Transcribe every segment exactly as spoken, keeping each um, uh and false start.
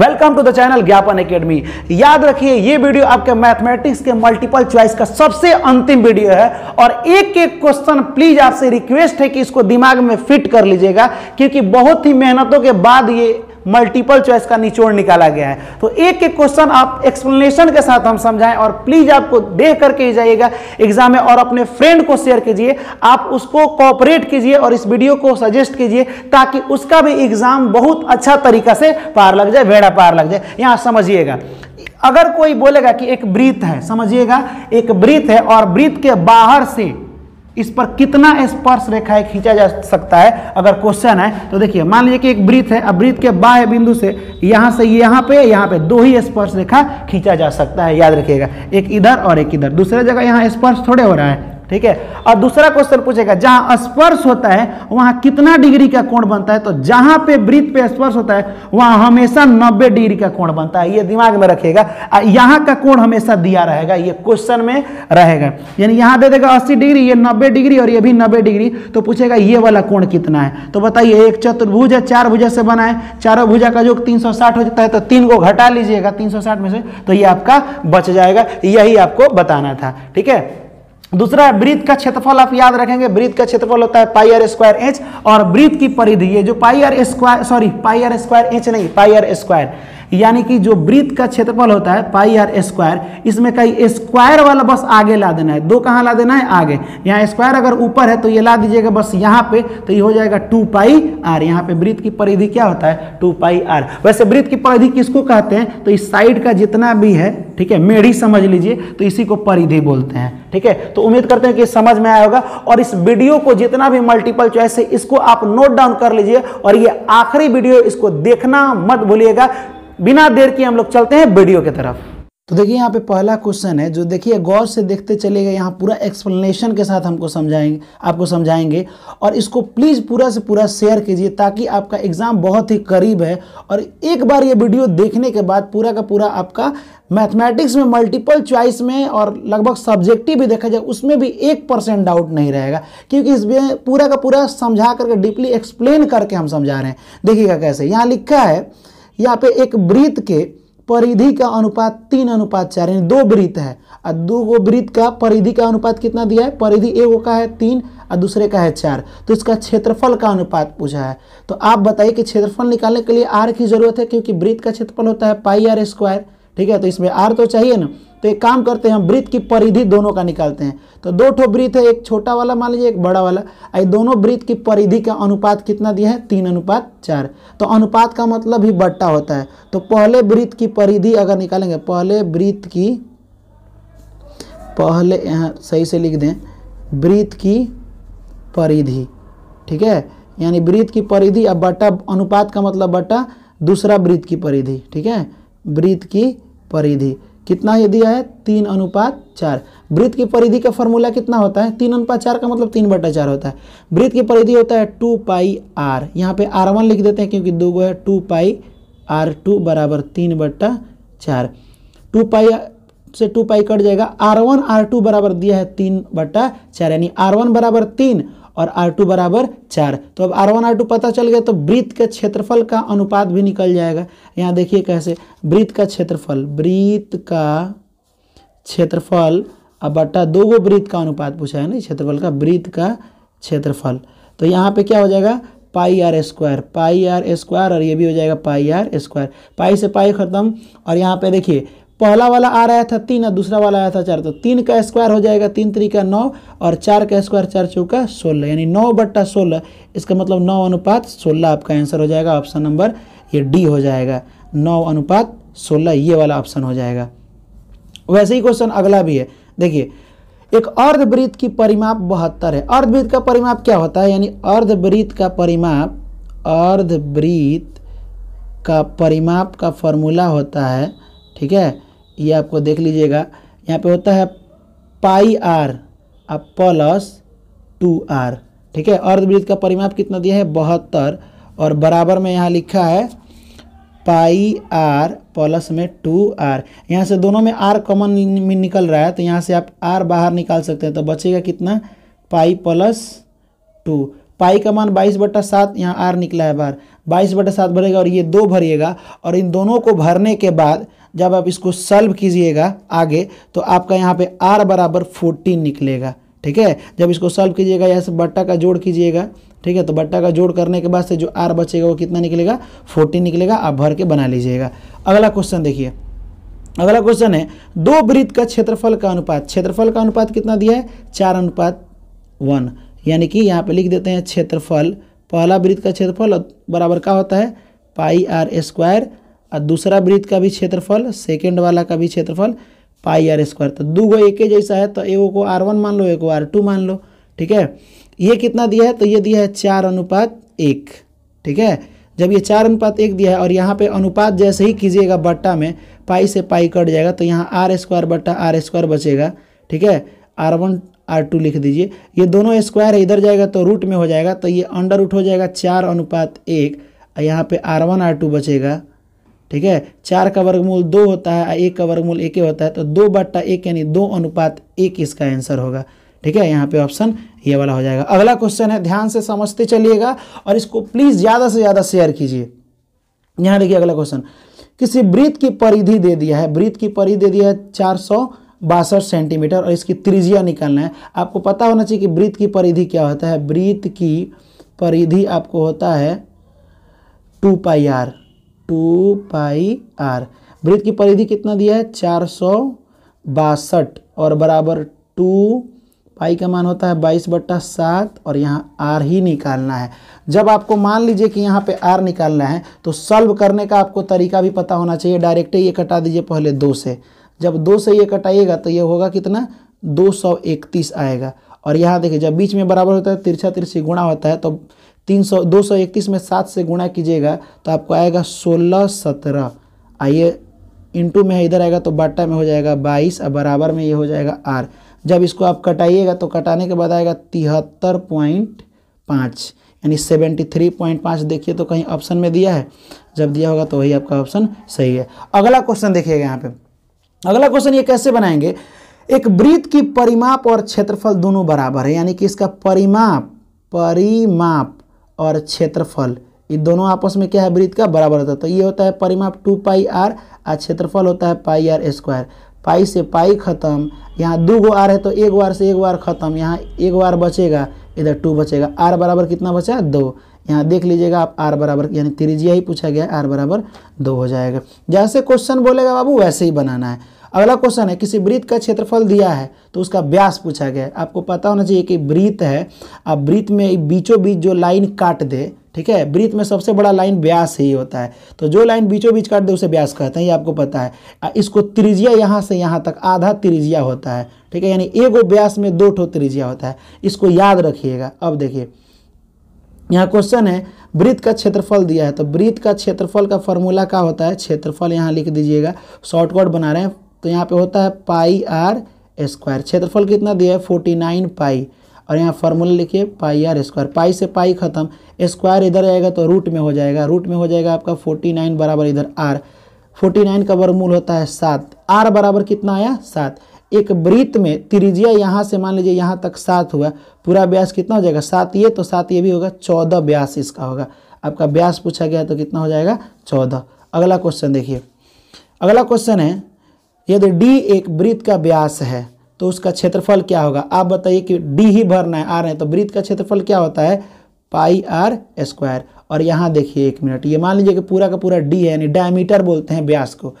Welcome to the channel Gyapan academy. याद रखिए ये वीडियो आपके मैथमेटिक्स के मल्टीपल चॉइस का सबसे अंतिम वीडियो है और एक एक क्वेश्चन प्लीज आपसे रिक्वेस्ट है कि इसको दिमाग में फिट कर लीजिएगा, क्योंकि बहुत ही मेहनतों के बाद ये मल्टीपल चॉइस का निचोड़ निकाला गया है। तो एक एक क्वेश्चन आप एक्सप्लेनेशन के साथ हम समझाएं और प्लीज आपको देख करके ही जाइएगा एग्जाम में और अपने फ्रेंड को शेयर कीजिए। आप उसको कोऑपरेट कीजिए और इस वीडियो को सजेस्ट कीजिए ताकि उसका भी एग्जाम बहुत अच्छा तरीका से पार लग जाए, भेड़ा पार लग जाए। यहाँ समझिएगा, अगर कोई बोलेगा कि एक वृत्त है, समझिएगा एक वृत्त है और वृत्त के बाहर से इस पर कितना स्पर्श रेखा खींचा जा सकता है, अगर क्वेश्चन है तो देखिए। मान लीजिए कि एक वृत्त है, अब वृत्त के बाह्य बिंदु से यहाँ से यहाँ पे यहाँ पे दो ही स्पर्श रेखा खींचा जा सकता है। याद रखिएगा, एक इधर और एक इधर, दूसरे जगह यहाँ स्पर्श थोड़े हो रहा है, ठीक है। और दूसरा क्वेश्चन पूछेगा, जहाँ स्पर्श होता है वहाँ कितना डिग्री का कोण बनता है, तो जहाँ पे वृत्त पे स्पर्श होता है वहाँ हमेशा नब्बे डिग्री का कोण बनता है। ये दिमाग में रखिएगा, यहाँ का कोण हमेशा दिया रहेगा, ये क्वेश्चन में रहेगा। यानी यहाँ दे देगा अस्सी डिग्री, ये नब्बे डिग्री और ये भी नब्बे डिग्री, तो पूछेगा ये वाला कोण कितना है। तो बताइए, एक चतुर्भुज है, चार भुजा से बना है, चारों भुजा का योग तीन सौ साठ हो जाता है, तो तीन को घटा लीजिएगा तीन सौ साठ में से, तो ये आपका बच जाएगा। यही आपको बताना था, ठीक है। दूसरा वृत्त का क्षेत्रफल आप याद रखेंगे, वृत्त का क्षेत्रफल होता है पाई आर स्क्वायर एच, और वृत्त की परिधि, ये जो pi are square sorry pi are square H नहीं पाई आर स्क्वायर, यानी कि जो वृत्त का क्षेत्रफल होता है पाई आर स्क्वायर, इसमें कई स्क्वायर वाला बस आगे ला देना है। दो कहाँ ला देना है? आगे। यहाँ स्क्वायर अगर ऊपर है तो ये ला दीजिएगा बस यहाँ पे, तो ये हो जाएगा टू पाई आर। यहाँ पे वृत्त की परिधि क्या होता है? Two pi R. वैसे वृत्त की परिधि किसको कहते हैं? तो इस साइड का जितना भी है, ठीक है, मेढ़ी समझ लीजिए, तो इसी को परिधि बोलते हैं, ठीक है। तो उम्मीद करते हैं कि समझ में आया होगा। और इस वीडियो को जितना भी मल्टीपल चॉइस है इसको आप नोट डाउन कर लीजिए और ये आखिरी वीडियो इसको देखना मत भूलिएगा। बिना देर के हम लोग चलते हैं वीडियो की तरफ। तो देखिए यहाँ पे पहला क्वेश्चन है, जो देखिए गौर से देखते चले गए, यहाँ पूरा एक्सप्लेनेशन के साथ हमको समझाएंगे, आपको समझाएंगे और इसको प्लीज़ पूरा से पूरा शेयर कीजिए ताकि आपका एग्जाम बहुत ही करीब है और एक बार ये वीडियो देखने के बाद पूरा का पूरा आपका मैथमेटिक्स में मल्टीपल चॉइस में और लगभग सब्जेक्टिव भी देखा जाए उसमें भी एक परसेंट डाउट नहीं रहेगा, क्योंकि इसमें पूरा का पूरा समझा करके डीपली एक्सप्लेन करके हम समझा रहे हैं। देखिएगा कैसे यहाँ लिखा है, यहाँ पे एक वृत्त के परिधि का अनुपात तीन अनुपात चार, यानी दो वृत्त है और दो वो वृत्त का परिधि का अनुपात कितना दिया है? परिधि एक का है तीन और दूसरे का है चार, तो इसका क्षेत्रफल का अनुपात पूछा है। तो आप बताइए कि क्षेत्रफल निकालने के लिए आर की जरूरत है, क्योंकि वृत्त का क्षेत्रफल होता है पाई आर स्क्वायर, ठीक है, तो इसमें आर तो चाहिए ना। तो एक काम करते हैं, हम वृत्त की परिधि दोनों का निकालते हैं। तो दो ठो वृत्त है, एक छोटा वाला मान लीजिए, एक बड़ा वाला, ये दोनों वृत्त की परिधि का अनुपात कितना दिया है? तीन अनुपात चार। तो अनुपात का मतलब ही बट्टा होता है। तो पहले वृत्त की परिधि अगर निकालेंगे, पहले वृत्त की पहले यहाँ सही से लिख दें, वृत्त की परिधि, ठीक है, यानी वृत्त की परिधि अब बट्टा, अनुपात का मतलब बट्टा दूसरा वृत्त की परिधि, ठीक है। वृत्त की परिधि कितना ये दिया है? तीन अनुपात चार। वृत्त की परिधि का फॉर्मूला कितना होता है? तीन अनुपात चार का मतलब तीन बटा चार होता है। वृत्त की परिधि होता है टू पाई आर, यहाँ पे आर वन लिख देते हैं क्योंकि दो गो है, टू पाई आर टू बराबर तीन बट्टा चार, टू पाई से टू पाई कट जाएगा, आर वन आर टू बराबर दिया है तीन बट्टा चार, यानी आर वन बराबर तीन और आर टू बराबर चार। तो अब आर वन आर टू पता चल गया, तो वृत्त के क्षेत्रफल का अनुपात भी निकल जाएगा। यहाँ देखिए कैसे, वृत्त का क्षेत्रफल, वृत्त का क्षेत्रफल अब बट्टा दो गो वृत्त का अनुपात पूछा है ना क्षेत्रफल का, वृत्त का क्षेत्रफल, तो यहाँ पे क्या हो जाएगा? Pi are square, pi are square और ये भी हो जाएगा पाई आर स्क्वायर, पाई से पाई खत्म। और यहाँ पे देखिए पहला वाला आ रहा था तीन और दूसरा वाला आया था चार, तो तीन का स्क्वायर हो जाएगा, तीन तीन का नौ और चार का स्क्वायर चार चौका सोलह, यानी नौ बट्टा सोलह, इसका मतलब नौ अनुपात सोलह आपका आंसर हो जाएगा। ऑप्शन नंबर ये डी हो जाएगा, नौ अनुपात सोलह ये वाला ऑप्शन हो जाएगा। वैसे ही क्वेश्चन अगला भी है, देखिए एक अर्धवृत्त की परिमाप बहत्तर है। अर्धवृत्त का परिमाप क्या होता है? यानी अर्धवृत्त का परिमाप, अर्धवृत्त का परिमाप का फॉर्मूला होता है, ठीक है, ये आपको देख लीजिएगा, यहाँ पे होता है पाई आर अब प्लस टू आर, ठीक है। अर्धवृत्त का परिमाप कितना दिया है? बहत्तर, और बराबर में यहाँ लिखा है पाई आर प्लस में टू आर, यहाँ से दोनों में आर कॉमन निकल रहा है, तो यहाँ से आप आर बाहर निकाल सकते हैं, तो बचेगा कितना? पाई प्लस टू, पाई का मान बाईस बट्टा सात, यहाँ आर निकला है बाहर, बाईस बटे सात भरेगा और ये दो भरिएगा, और इन दोनों को भरने के बाद जब आप इसको सॉल्व कीजिएगा आगे तो आपका यहाँ पे आर बराबर फोर्टीन निकलेगा। ठीक है, जब इसको सॉल्व कीजिएगा यहाँ से बट्टा का जोड़ कीजिएगा। ठीक है, तो बट्टा का जोड़ करने के बाद से जो आर बचेगा वो कितना निकलेगा, फोर्टीन निकलेगा। आप भर के बना लीजिएगा। अगला क्वेश्चन देखिए, अगला क्वेश्चन है दो वृत्त का क्षेत्रफल का अनुपात, क्षेत्रफल का अनुपात कितना दिया है, चार अनुपात वन, यानी कि यहाँ पे लिख देते हैं क्षेत्रफल, पहला वृत्त का क्षेत्रफल बराबर का होता है पाई आर स्क्वायर, और दूसरा वृत्त का भी क्षेत्रफल, सेकेंड वाला का भी क्षेत्रफल पाई आर स्क्वायर। तो दो गो एक जैसा है तो एगो को आर वन मान लो, एक को आर टू मान लो। ठीक है, ये कितना दिया है, तो ये दिया है चार अनुपात एक। ठीक है, जब ये चार अनुपात एक दिया है और यहाँ पे अनुपात जैसे ही कीजिएगा बट्टा में, पाई से पाई कट जाएगा तो यहाँ आर स्क्वायर बट्टा आर स्क्वायर बचेगा। ठीक है, आर वन आर टू लिख दीजिए, ये दोनों स्क्वायर है, इधर जाएगा तो रूट में हो जाएगा, तो ये अंडर रूट हो जाएगा चार अनुपात एक, और यहाँ पे आर वन आर टू बचेगा। ठीक है, चार का वर्गमूल दो होता है और एक का वर्गमूल एक ही होता है, तो दो बट्टा एक यानी दो अनुपात एक इसका आंसर होगा। ठीक है, यहाँ पे ऑप्शन ये वाला हो जाएगा। अगला क्वेश्चन है, ध्यान से समझते चलिएगा और इसको प्लीज़ ज़्यादा से ज़्यादा शेयर कीजिए। यहाँ देखिए अगला क्वेश्चन, किसी वृत्त की परिधि दे दिया है, वृत्त की परिधि दे दिया है चार सौ बासठ सेंटीमीटर और इसकी त्रिज्या निकालना है। आपको पता होना चाहिए कि वृत्त की परिधि क्या होता है, वृत्त की परिधि आपको होता है two pi R, two pi R. वृत्त की परिधि कितना दिया है, चार सौ बासठ और बराबर टू पाई का मान होता है बाईस बट्टा सात, और यहाँ आर ही निकालना है। जब आपको मान लीजिए कि यहाँ पे आर निकालना है तो सॉल्व करने का आपको तरीका भी पता होना चाहिए। डायरेक्ट ये कटा दीजिए पहले दो से, जब दो से ये कटाइएगा तो ये होगा कितना, दो सौ इकतीस आएगा। और यहाँ देखिए जब बीच में बराबर होता है तिरछा तिरछी गुणा होता है, तो तीन सौ दो सौ इकतीस में सात से गुणा कीजिएगा तो आपको आएगा सोलह सत्रह, आइए इंटू में है इधर आएगा तो बाटा में हो जाएगा बाईस और बराबर में ये हो जाएगा आर। जब इसको आप कटाइएगा तो कटाने के बाद आएगा तिहत्तर पॉइंट पाँच यानी सेवेंटी थ्री पॉइंट पाँच। देखिए तो कहीं ऑप्शन में दिया है, जब दिया होगा तो वही आपका ऑप्शन सही है। अगला क्वेश्चन देखिएगा यहाँ पे, अगला क्वेश्चन ये कैसे बनाएंगे, एक वृत्त की परिमाप और क्षेत्रफल दोनों बराबर है, यानी कि इसका परिमाप परिमाप और क्षेत्रफल ये दोनों आपस में क्या है, वृत्त का बराबर होता है। तो ये होता है परिमाप टू पाई आर और क्षेत्रफल होता है पाई आर स्क्वायर। पाई से पाई खत्म, यहाँ दो गो आर है तो एक बार से एक बार खत्म, यहाँ एक बार बचेगा, इधर टू बचेगा। आर बराबर कितना बचा, दो। यहाँ देख लीजिएगा आप आर बराबर यानी त्रिज्या ही पूछा गया है, आर बराबर दो हो जाएगा। जैसे क्वेश्चन बोलेगा बाबू वैसे ही बनाना है। अगला क्वेश्चन है, किसी वृत्त का क्षेत्रफल दिया है तो उसका व्यास पूछा गया है। आपको पता होना चाहिए कि वृत्त है, आप वृत्त में बीचों बीच जो लाइन काट दे, ठीक है, वृत्त में सबसे बड़ा लाइन व्यास ही होता है, तो जो लाइन बीचों बीच काट दे उसे व्यास कहते हैं, ये आपको पता है। इसको त्रिज्या यहाँ से यहाँ तक आधा त्रिज्या होता है। ठीक है, यानी एगो व्यास में दो ठो त्रिज्या होता है, इसको याद रखिएगा। अब देखिए यहाँ क्वेश्चन है, वृत्त का क्षेत्रफल दिया है, तो वृत्त का क्षेत्रफल का फॉर्मूला क्या होता है, क्षेत्रफल यहाँ लिख दीजिएगा, शॉर्टकट बना रहे हैं, तो यहाँ पे होता है पाई आर स्क्वायर। क्षेत्रफल कितना दिया है, फोर्टी नाइन पाई, और यहाँ फार्मूला लिखिए पाई आर स्क्वायर। पाई से पाई खत्म, स्क्वायर इधर आएगा तो रूट में हो जाएगा, रूट में हो जाएगा आपका उनचास बराबर इधर आर, उनचास का वर्गमूल होता है सात, आर बराबर कितना आया, सात। एक वृत्त में त्रिज्या यहाँ से मान लीजिए यहाँ तक सात हुआ, पूरा व्यास कितना हो जाएगा, सात ये तो सात ये भी होगा, चौदह व्यास इसका होगा। आपका व्यास पूछा गया तो कितना हो जाएगा, चौदह। अगला क्वेश्चन देखिए, अगला क्वेश्चन है, यदि डी एक वृत्त का व्यास है तो उसका क्षेत्रफल क्या होगा। आप बताइए कि डी ही भरना है, आर है, तो वृत्त का क्षेत्रफल क्या होता है, पाई आर स्क्वायर। और यहाँ देखिए एक मिनट, ये मान लीजिए कि पूरा का पूरा डी है, यानी डायमीटर बोलते हैं व्यास को,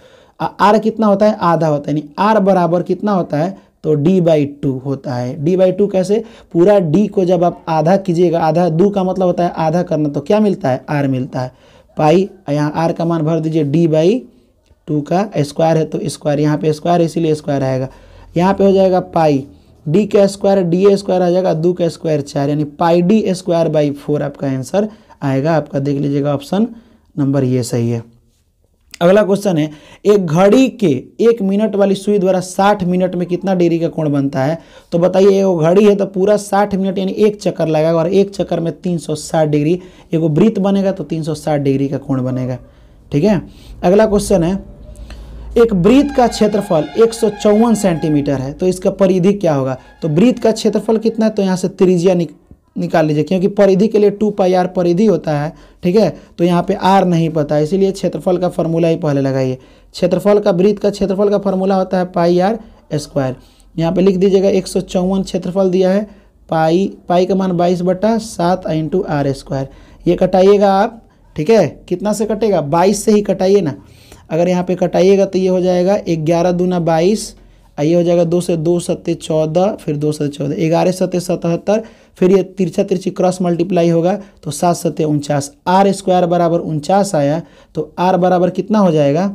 आर कितना होता है, आधा होता है, यानी आर बराबर कितना होता है, तो डी बाई टू होता है। डी बाई टू कैसे, पूरा डी को जब आप आधा कीजिएगा, आधा दो का मतलब होता है आधा करना, तो क्या मिलता है, आर मिलता है। पाई यहाँ आर का मान भर दीजिए, डी बाई टू का स्क्वायर है तो स्क्वायर, यहाँ पे स्क्वायर इसीलिए स्क्वायर आएगा, यहाँ पे हो जाएगा पाई डी का स्क्वायर, डी ए स्क्वायर आ जाएगा, दो का स्क्वायर चार, यानी pi D square by four आपका आंसर आएगा। आपका देख लीजिएगा ऑप्शन नंबर ये सही है। अगला क्वेश्चन है, एक घड़ी के एक मिनट वाली सुई द्वारा साठ मिनट में कितना डिग्री का कोण बनता है। तो बताइए एगो घड़ी है तो पूरा साठ मिनट यानी एक चक्कर लगेगा, और एक चक्कर में तीन सौ साठ डिग्री, एगो वृत्त बनेगा तो तीन सौ साठ डिग्री का कोण बनेगा। ठीक है, अगला क्वेश्चन है, एक वृत्त का क्षेत्रफल एक सौ चौवन सेंटीमीटर है तो इसका परिधि क्या होगा। तो वृत्त का क्षेत्रफल कितना है, तो यहाँ से त्रिज्या निकाल लीजिए, क्योंकि परिधि के लिए टू पाई आर परिधि होता है, ठीक है। तो यहाँ पे आर नहीं पता, इसीलिए क्षेत्रफल का फॉर्मूला ही पहले लगाइए। क्षेत्रफल का वृत्त का क्षेत्रफल का फॉर्मूला होता है पाई आर स्क्वायर। यहाँ पे लिख दीजिएगा एक सौ चौवन क्षेत्रफल दिया है, पाई पाई का मान बाईस बटा सात इंटू आर स्क्वायर। ये कटाइएगा आप, ठीक है, कितना से कटेगा, बाईस से ही कटाइए ना। अगर यहाँ पे कटाइएगा तो ये हो जाएगा ग्यारह दूना बाईस, ये हो जाएगा दो से दो सत्ते चौदह, फिर दो सत्ते चौदह, ग्यारह सत्ते सतहत्तर, फिर ये तिरछा तिरछी क्रॉस मल्टीप्लाई होगा तो सात सत्ते उनचास। आर स्क्वायर बराबर उनचास आया, तो आर बराबर कितना हो जाएगा,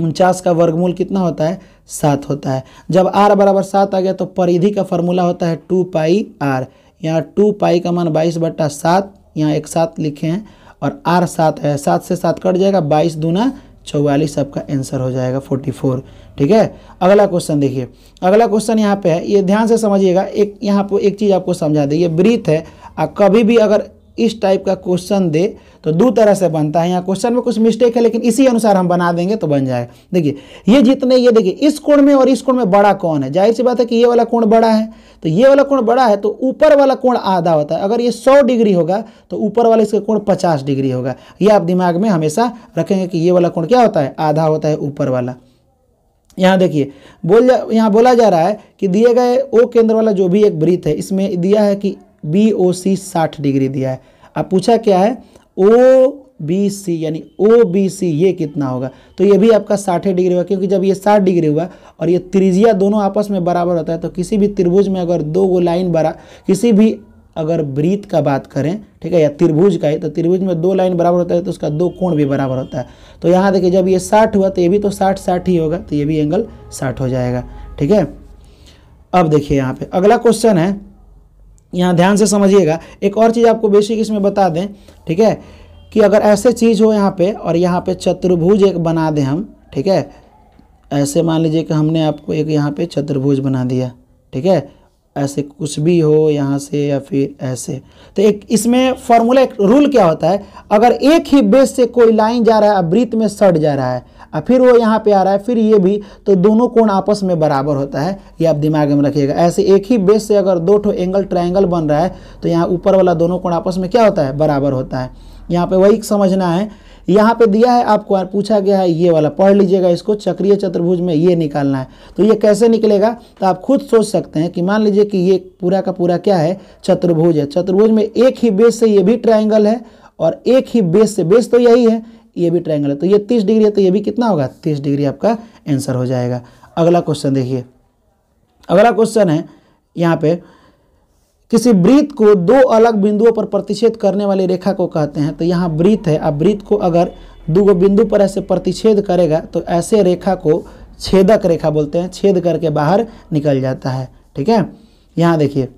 उनचास का वर्गमूल कितना होता है, सात होता है। जब आर बराबर सात आ गया तो परिधि का फॉर्मूला होता है टू पाई आर। यहाँ टू पाई का मान बाईस बटा सात, यहाँ एक सात लिखे हैं और आर सात है, सात से सात कट जाएगा, बाईस दूना चौवालीस आपका आंसर हो जाएगा फोर्टी फोर, ठीक है। अगला क्वेश्चन देखिए, अगला क्वेश्चन यहाँ पे है, ये ध्यान से समझिएगा। एक यहाँ पर एक चीज़ आपको समझा दें, ये वृत्त है, आप कभी भी अगर इस टाइप का क्वेश्चन दे तो दो तरह से बनता है। यहाँ क्वेश्चन में कुछ मिस्टेक है, लेकिन इसी अनुसार हम बना देंगे तो बन जाएगा। देखिए ये जितने, ये देखिए इस कोण में और इस कोण में बड़ा कौन है, जाहिर सी बात है कि ये वाला कोण बड़ा है, तो ये वाला कोण बड़ा है तो ऊपर वाला कोण आधा होता है। अगर ये सौ डिग्री होगा तो ऊपर वाला इसका कोण पचास डिग्री होगा। ये आप दिमाग में हमेशा रखेंगे कि ये वाला कोण क्या होता है, आधा होता है ऊपर वाला। यहाँ देखिए बोल यहाँ बोला जा रहा है कि दिए गए ओ केंद्र वाला जो भी एक वृत्त है, इसमें दिया है कि बी ओ सी साठ डिग्री दिया है। अब पूछा क्या है, ओ बी सी यानी ओ बी सी ये कितना होगा, तो ये भी आपका साठ डिग्री हुआ, क्योंकि जब ये साठ डिग्री हुआ और ये त्रिज्या दोनों आपस में बराबर होता है, तो किसी भी त्रिभुज में अगर दो गो लाइन बरा किसी भी अगर वृत्त का बात करें, ठीक है, या त्रिभुज का है, तो त्रिभुज में दो लाइन बराबर होता है तो उसका दो कोण भी बराबर होता है। तो यहाँ देखिए जब ये साठ हुआ तो ये भी तो साठ साठ ही होगा, तो ये भी एंगल साठ हो जाएगा, ठीक है। अब देखिए यहाँ पर अगला क्वेश्चन है, यहाँ ध्यान से समझिएगा। एक और चीज़ आपको बेसिक इसमें बता दें, ठीक है, कि अगर ऐसे चीज़ हो यहाँ पे और यहाँ पे चतुर्भुज एक बना दें हम, ठीक है, ऐसे मान लीजिए कि हमने आपको एक यहाँ पे चतुर्भुज बना दिया, ठीक है, ऐसे कुछ भी हो यहाँ से या फिर ऐसे, तो एक इसमें फॉर्मूला एक रूल क्या होता है, अगर एक ही बेस से कोई लाइन जा रहा है, वृत्त में सट जा रहा है और फिर वो यहाँ पे आ रहा है, फिर ये भी, तो दोनों कोण आपस में बराबर होता है। ये आप दिमाग में रखिएगा। ऐसे एक ही बेस से अगर दो ठो एंगल ट्राइंगल बन रहा है तो यहाँ ऊपर वाला दोनों कोण आपस में क्या होता है, बराबर होता है। यहाँ पे वही समझना है। यहाँ पे दिया है आपको, पूछा गया है ये वाला, पढ़ लीजिएगा इसको, चक्रीय चतुर्भुज में ये निकालना है। तो ये कैसे निकलेगा तो आप खुद सोच सकते हैं कि मान लीजिए कि ये पूरा का पूरा क्या है, चतुर्भुज है। चतुर्भुज में एक ही बेस से ये भी ट्राइंगल है और एक ही बेस से, बेस तो यही है, ये भी ट्राइंगल है, तो ये तीस डिग्री है, तो ये भी कितना होगा, तीस डिग्री आपका आंसर हो जाएगा। अगला क्वेश्चन देखिए, अगला क्वेश्चन है यहाँ पे, किसी वृत्त को दो अलग बिंदुओं पर प्रतिच्छेद करने वाली रेखा को कहते हैं। तो यहाँ वृत्त है, अब वृत्त को अगर दो बिंदु पर ऐसे प्रतिच्छेद करेगा तो ऐसे रेखा को छेदक रेखा बोलते हैं, छेद करके बाहर निकल जाता है, ठीक है। यहाँ देखिए,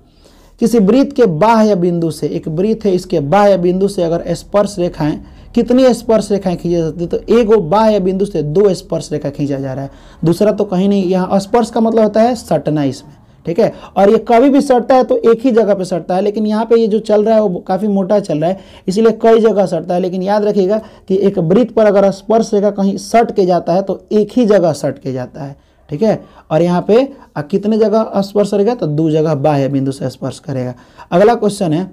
किसी वृत्त के बाह्य बिंदु से, एक वृत्त है, इसके बाह्य बिंदु से अगर स्पर्श रेखाएं, कितनी स्पर्श रेखाएं खींची जाती है, तो एगो बाह्य बिंदु से दो स्पर्श रेखा खींचा जा रहा है, दूसरा तो कहीं नहीं। यहाँ स्पर्श का मतलब होता है सटना इसमें, ठीक है, और ये कभी भी सटता है तो एक ही जगह पे सटता है, लेकिन यहाँ पे ये जो चल रहा है वो काफ़ी मोटा चल रहा है, इसीलिए कई जगह सटता है। लेकिन याद रखिएगा कि एक वृत्त पर अगर स्पर्श रेखा कहीं सट के जाता है तो एक ही जगह सट के जाता है, ठीक है। और यहाँ पे कितने जगह स्पर्श करेगा, तो दो जगह बाह्य बिंदु से स्पर्श करेगा। अगला क्वेश्चन है,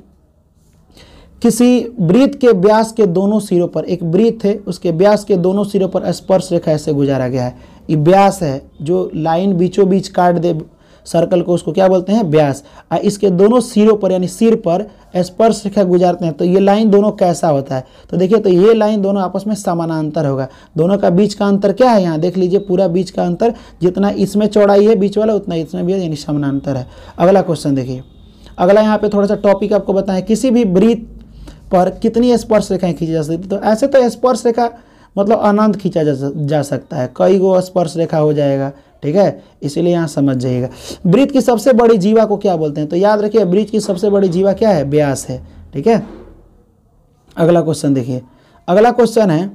किसी वृत्त के व्यास के दोनों सिरों पर, एक वृत्त है उसके व्यास के दोनों सिरों पर स्पर्श रेखा ऐसे गुजारा गया है। ये व्यास है, जो लाइन बीचों बीच काट दे सर्कल को उसको क्या बोलते हैं, व्यास। और इसके दोनों सिरों पर यानी सिर पर स्पर्श रेखा गुजारते हैं, तो ये लाइन दोनों कैसा होता है, तो देखिए तो ये लाइन दोनों आपस में समानांतर होगा। दोनों का बीच का अंतर क्या है, यहाँ देख लीजिए पूरा बीच का अंतर, जितना इसमें चौड़ाई है बीच वाला उतना इसमें भी है, यानी समानांतर है। अगला क्वेश्चन देखिए, अगला यहाँ पे थोड़ा सा टॉपिक आपको बताएं, किसी भी वृत्त पर कितनी स्पर्श रेखाएं खींची जा सकती, तो ऐसे तो स्पर्श रेखा मतलब अनंत खींचा जा सकता है, कई गो स्पर्श रेखा हो जाएगा, ठीक है, इसीलिए यहाँ समझ जाइएगा। वृत्त की सबसे बड़ी जीवा को क्या बोलते हैं, तो याद रखिए वृत्त की सबसे बड़ी जीवा क्या है, व्यास है, ठीक है। अगला क्वेश्चन देखिए, अगला क्वेश्चन है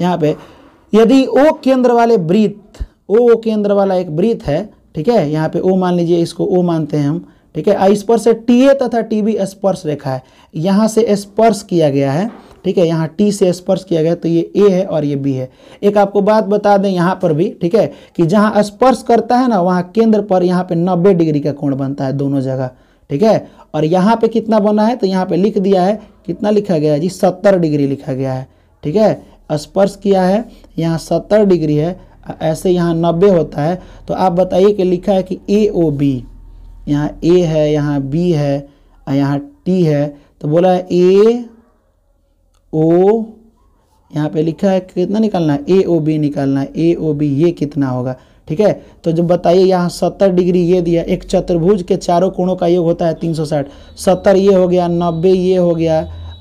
यहाँ पे, यदि ओ केंद्र वाले वृत्त, ओ केंद्र वाला एक वृत्त है, ठीक है, यहाँ पे ओ मान लीजिए, इसको ओ मानते हैं हम, ठीक है। इस पर से टी ए तथा टी बी स्पर्श रेखा है, यहाँ से स्पर्श किया गया है, ठीक है, यहाँ T से स्पर्श किया गया, तो ये A है और ये B है। एक आपको बात बता दें यहाँ पर भी, ठीक है, कि जहाँ स्पर्श करता है ना वहाँ केंद्र पर यहाँ पे नब्बे डिग्री का कोण बनता है दोनों जगह, ठीक है। और यहाँ पे कितना बना है तो यहाँ पे लिख दिया है, कितना लिखा गया है जी, सत्तर डिग्री लिखा गया है। ठीक है, स्पर्श किया है यहाँ सत्तर डिग्री है, ऐसे यहाँ नब्बे होता है। तो आप बताइए कि लिखा है कि ए ओ बी, यहाँ ए है, यहाँ बी है, यहाँ टी है, तो बोला है ए ओ, यहाँ पे लिखा है कितना निकालना है, ए ओ बी निकालना है, ए ओ बी ये कितना होगा। ठीक है, तो जब बताइए यहाँ सत्तर डिग्री ये दिया, एक चतुर्भुज के चारों कोणों का योग होता है तीन सौ साठ, सत्तर ये हो गया, नब्बे ये हो गया,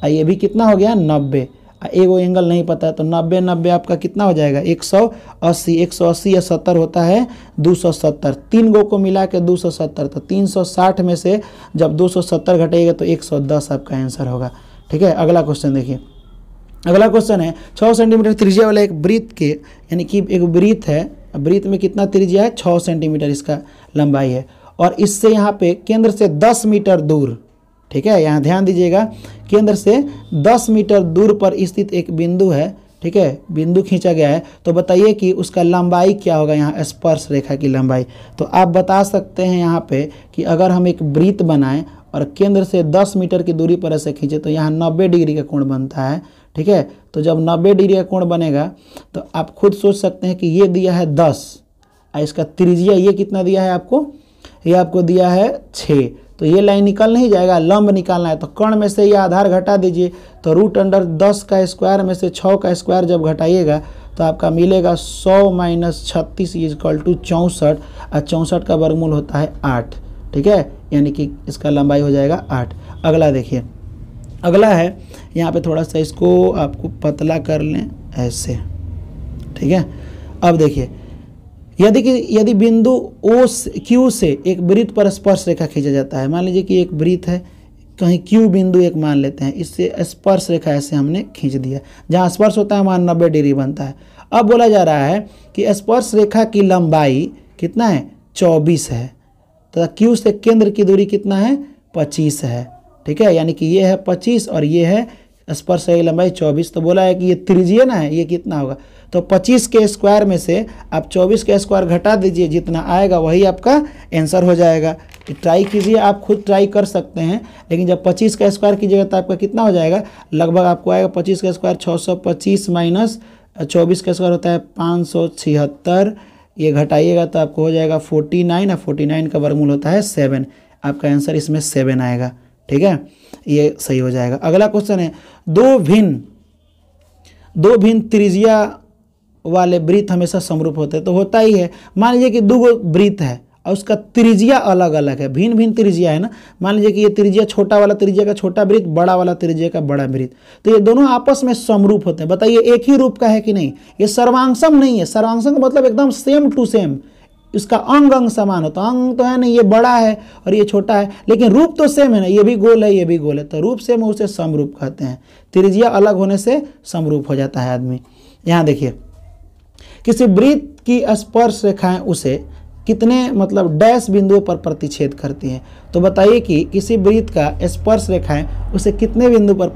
ये भी कितना हो गया नब्बे, एगो एंगल नहीं पता है, तो नब्बे नब्बे आपका कितना हो जाएगा एक सौ अस्सी, एक सौ अस्सी या सत्तर होता है दो सौ सत्तर, तीन गो को मिला के दो सौ सत्तर, तो तीन सौ साठ में से जब दो सौ सत्तर घटेगा तो एक सौ दस आपका आंसर होगा। ठीक है, अगला क्वेश्चन देखिए। अगला क्वेश्चन है छः सेंटीमीटर त्रिज्या वाला एक वृत्त के, यानी कि एक वृत्त है, वृत्त में कितना त्रिज्या है, छः सेंटीमीटर इसका लंबाई है, और इससे यहाँ पे केंद्र से दस मीटर दूर, ठीक है, यहाँ ध्यान दीजिएगा, केंद्र से दस मीटर दूर पर स्थित एक बिंदु है। ठीक है, बिंदु खींचा गया है, तो बताइए कि उसका लंबाई क्या होगा, यहाँ स्पर्श रेखा की लंबाई। तो आप बता सकते हैं यहाँ पे कि अगर हम एक वृत्त बनाएं और केंद्र से दस मीटर की दूरी पर ऐसे खींचे तो यहाँ नब्बे डिग्री का कोण बनता है। ठीक है, तो जब नब्बे डिग्री का कोण बनेगा तो आप खुद सोच सकते हैं कि ये दिया है दस, और इसका त्रिज्या ये कितना दिया है आपको, ये आपको दिया है छः, तो ये लाइन निकल नहीं जाएगा, लंब निकालना है, तो कर्ण में से ये आधार घटा दीजिए, तो रूट अंडर दस का स्क्वायर में से छः का स्क्वायर जब घटाइएगा तो आपका मिलेगा सौ माइनस छत्तीस इज इक्वल टू चौंसठ, और चौंसठ का वर्गमूल होता है आठ। ठीक है, यानी कि इसका लंबाई हो जाएगा आठ। अगला देखिए, अगला है यहाँ पे थोड़ा सा इसको आपको पतला कर लें ऐसे। ठीक है, अब देखिए, यदि कि यदि बिंदु ओ क्यू से एक वृत्त पर स्पर्श रेखा खींचा जाता है, मान लीजिए कि एक वृत्त है, कहीं क्यू बिंदु एक मान लेते हैं, इससे स्पर्श रेखा ऐसे हमने खींच दिया, जहाँ स्पर्श होता है वहाँ नब्बे डिग्री बनता है। अब बोला जा रहा है कि स्पर्श रेखा की लंबाई कितना है, चौबीस है, तथा क्यू से केंद्र की दूरी कितना है, पच्चीस है। ठीक है, यानी कि ये है पच्चीस और ये है स्पर्श रेखा की लंबाई चौबीस, तो बोला है कि ये त्रिज्या ना है, ये कितना होगा, तो पच्चीस के स्क्वायर में से आप चौबीस के स्क्वायर घटा दीजिए, जितना आएगा वही आपका आंसर हो जाएगा। ट्राई कीजिए, आप खुद ट्राई कर सकते हैं, लेकिन जब पच्चीस का स्क्वायर कीजिएगा तो आपका कितना हो जाएगा, लगभग आपको आएगा पच्चीस का स्क्वायर छः सौ पच्चीस माइनस चौबीस का स्क्वायर होता है पाँच सौ छिहत्तर, ये घटाइएगा तो आपको हो जाएगा फोर्टी नाइन, और फोर्टी नाइन का वर्गमूल होता है सेवन, आपका आंसर इसमें सेवन आएगा। ठीक है, ये सही हो जाएगा। अगला क्वेश्चन है, दो भिन्न दो भिन्न त्रिज्या वाले वृत्त हमेशा समरूप होते हैं, तो होता ही है। मान लीजिए कि दो वृत्त है और उसका त्रिज्या अलग अलग है, भिन्न भिन्न त्रिज्या है ना, मान लीजिए कि ये त्रिज्या छोटा वाला त्रिज्या का छोटा वृत्त, बड़ा वाला त्रिज्या का बड़ा वृत्त, तो ये दोनों आपस में समरूप होते हैं, बताइए एक ही रूप का है कि नहीं। ये सर्वांगसम नहीं है, सर्वांगसम का मतलब एकदम सेम टू सेम, इसका अंग अंग समान होता है, अंग तो है ना, ये बड़ा है और ये छोटा है, लेकिन रूप तो सेम है ना, ये भी गोल है ये भी गोल है, तो रूप सेम है, उसे समरूप कहते हैं। त्रिज्या अलग होने से समरूप हो जाता है आदमी। यहाँ देखिए, किसी वृत्त की स्पर्श रेखाएं उसे कितने मतलब डैश बिंदुओं पर प्रतिच्छेद करती हैं, तो बताइए कि किसी वृत्त का स्पर्श रेखाएं उसे कितने बिंदु पर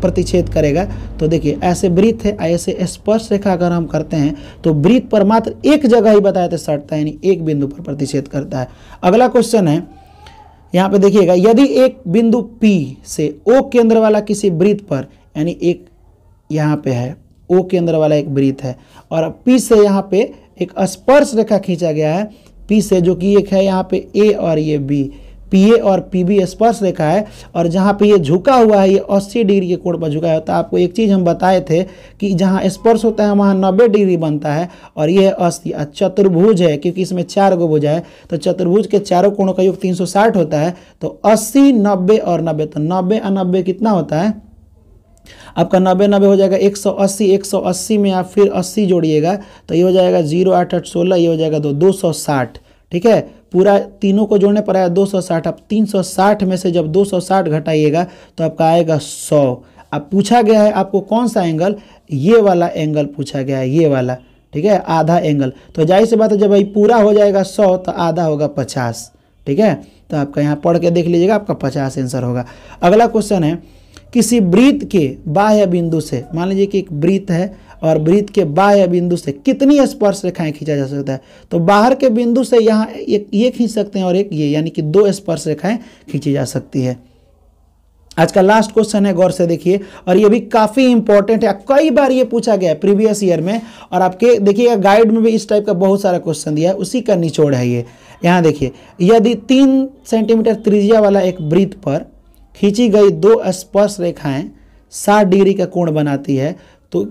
प्रतिच्छेद करेगा। तो देखिए, ऐसे वृत्त है, ऐसे स्पर्श रेखा अगर हम करते हैं तो वृत्त पर मात्र एक जगह ही बताया तो सटता है, यानी एक बिंदु पर प्रतिच्छेद करता है। अगला क्वेश्चन है, यहाँ पे देखिएगा, यदि एक बिंदु पी से ओ केंद्र वाला किसी वृत्त पर, यानी एक यहाँ पे है ओ केंद्र वाला एक वृत्त है, और पी से यहाँ पे एक स्पर्श रेखा खींचा गया है, पी से जो कि एक है यहाँ पे ए और ये बी, पी ए और पी बी स्पर्श रेखा है, और जहाँ पे ये झुका हुआ है, ये अस्सी डिग्री के कोण पर झुका है। तो आपको एक चीज़ हम बताए थे कि जहाँ स्पर्श होता है वहाँ नब्बे डिग्री बनता है, और ये है अस्सी, चतुर्भुज है क्योंकि इसमें चार गो भुजा है, तो चतुर्भुज के चारों कोणों का योग तीन सौ साठ होता है, तो अस्सी नब्बे और नब्बे, तो नब्बे और नब्बे कितना होता है आपका, नब्बे नब्बे हो जाएगा एक सौ अस्सी, एक सौ अस्सी में आप फिर अस्सी जोड़िएगा तो ये हो जाएगा जीरो आठ आठ सोलह, ये हो जाएगा दो दो सौ साठ। ठीक है, पूरा तीनों को जोड़ने पर आया दो सौ साठ। आप तीन सौ साठ में से जब दो सौ साठ घटाइएगा तो आपका आएगा सौ। अब पूछा गया है आपको कौन सा एंगल, ये वाला एंगल पूछा गया है, ये वाला, ठीक है, आधा एंगल। तो जाहिर सी बात है, जब भाई पूरा हो जाएगा सौ तो आधा होगा पचास। ठीक है, तो आपका यहाँ पढ़ के देख लीजिएगा, आपका पचास आंसर होगा। अगला क्वेश्चन है किसी वृत्त के बाह्य बिंदु से, मान लीजिए कि एक वृत्त है और वृत्त के बाह्य बिंदु से कितनी स्पर्श रेखाएं खींचा जा सकता है, तो बाहर के बिंदु से यहाँ एक ये खींच सकते हैं और एक ये, यानी कि दो स्पर्श रेखाएं खींची जा सकती है। आज का लास्ट क्वेश्चन है, गौर से देखिए, और ये भी काफ़ी इंपॉर्टेंट है, कई बार ये पूछा गया है प्रीवियस ईयर में, और आपके देखिएगा गाइड में भी इस टाइप का बहुत सारा क्वेश्चन दिया है, उसी का निचोड़ है ये। यहाँ देखिए, यदि तीन सेंटीमीटर त्रिज्या वाला एक वृत्त पर खींची गई दो स्पर्श रेखाएं साठ डिग्री का कोण बनाती है, तो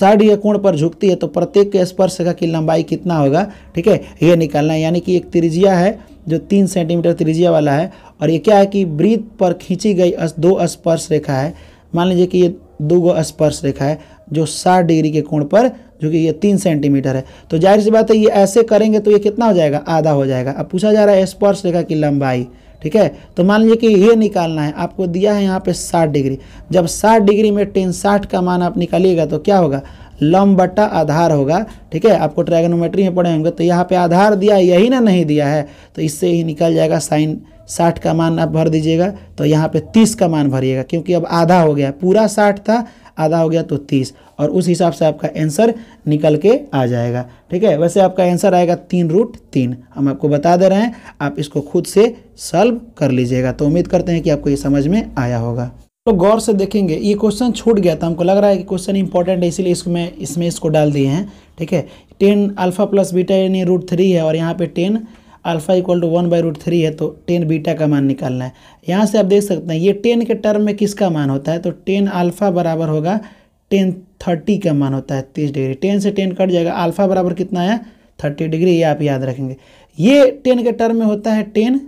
साठ डिग्री कोण पर झुकती है, तो प्रत्येक स्पर्श रेखा की लंबाई कितना होगा, ठीक है, ये निकालना है। यानी कि एक त्रिज्या है जो तीन सेंटीमीटर त्रिज्या वाला है, और ये क्या है कि वृत्त पर खींची गई दो स्पर्श रेखा है, मान लीजिए कि ये दो गो स्पर्श रेखा है जो साठ डिग्री के कोण पर, जो कि ये तीन सेंटीमीटर है, तो जाहिर सी बात है ये ऐसे करेंगे तो ये कितना हो जाएगा, आधा हो जाएगा। अब पूछा जा रहा है स्पर्श रेखा की लंबाई, ठीक है, तो मान लीजिए कि ये निकालना है, आपको दिया है यहाँ पे साठ डिग्री, जब साठ डिग्री में टेन साठ का मान आप निकालिएगा तो क्या होगा, लंब बटा आधार होगा, ठीक है, आपको ट्राइगोनोमेट्री में पढ़े होंगे, तो यहाँ पे आधार दिया है, यही ना नहीं दिया है, तो इससे ही निकल जाएगा साइन साठ का मान आप भर दीजिएगा, तो यहाँ पे तीस का मान भरिएगा, क्योंकि अब आधा हो गया, पूरा साठ था आधा हो गया तो तीस, और उस हिसाब से आपका आंसर निकल के आ जाएगा, ठीक है। वैसे आपका आंसर आएगा तीन रूट तीन, हम आपको बता दे रहे हैं, आप इसको खुद से सॉल्व कर लीजिएगा। तो उम्मीद करते हैं कि आपको ये समझ में आया होगा। तो गौर से देखेंगे, ये क्वेश्चन छूट गया था, हमको लग रहा है कि क्वेश्चन इंपॉर्टेंट है इसलिए इसमें इसमें इसको डाल दिए हैं, ठीक है। टेन अल्फा प्लस बीटा यानी रूट थ्री है, और यहाँ पे tan alpha equal to one by root three है, तो टेन बीटा का मान निकालना है। यहाँ से आप देख सकते हैं ये टेन के टर्म में किसका मान होता है, तो टेन अल्फा बराबर होगा टेन थर्टी का मान होता है तीस डिग्री, टेन से टेन कट जाएगा, अल्फा बराबर कितना आया थर्टी डिग्री, ये आप याद रखेंगे। ये टेन के टर्म में होता है टेन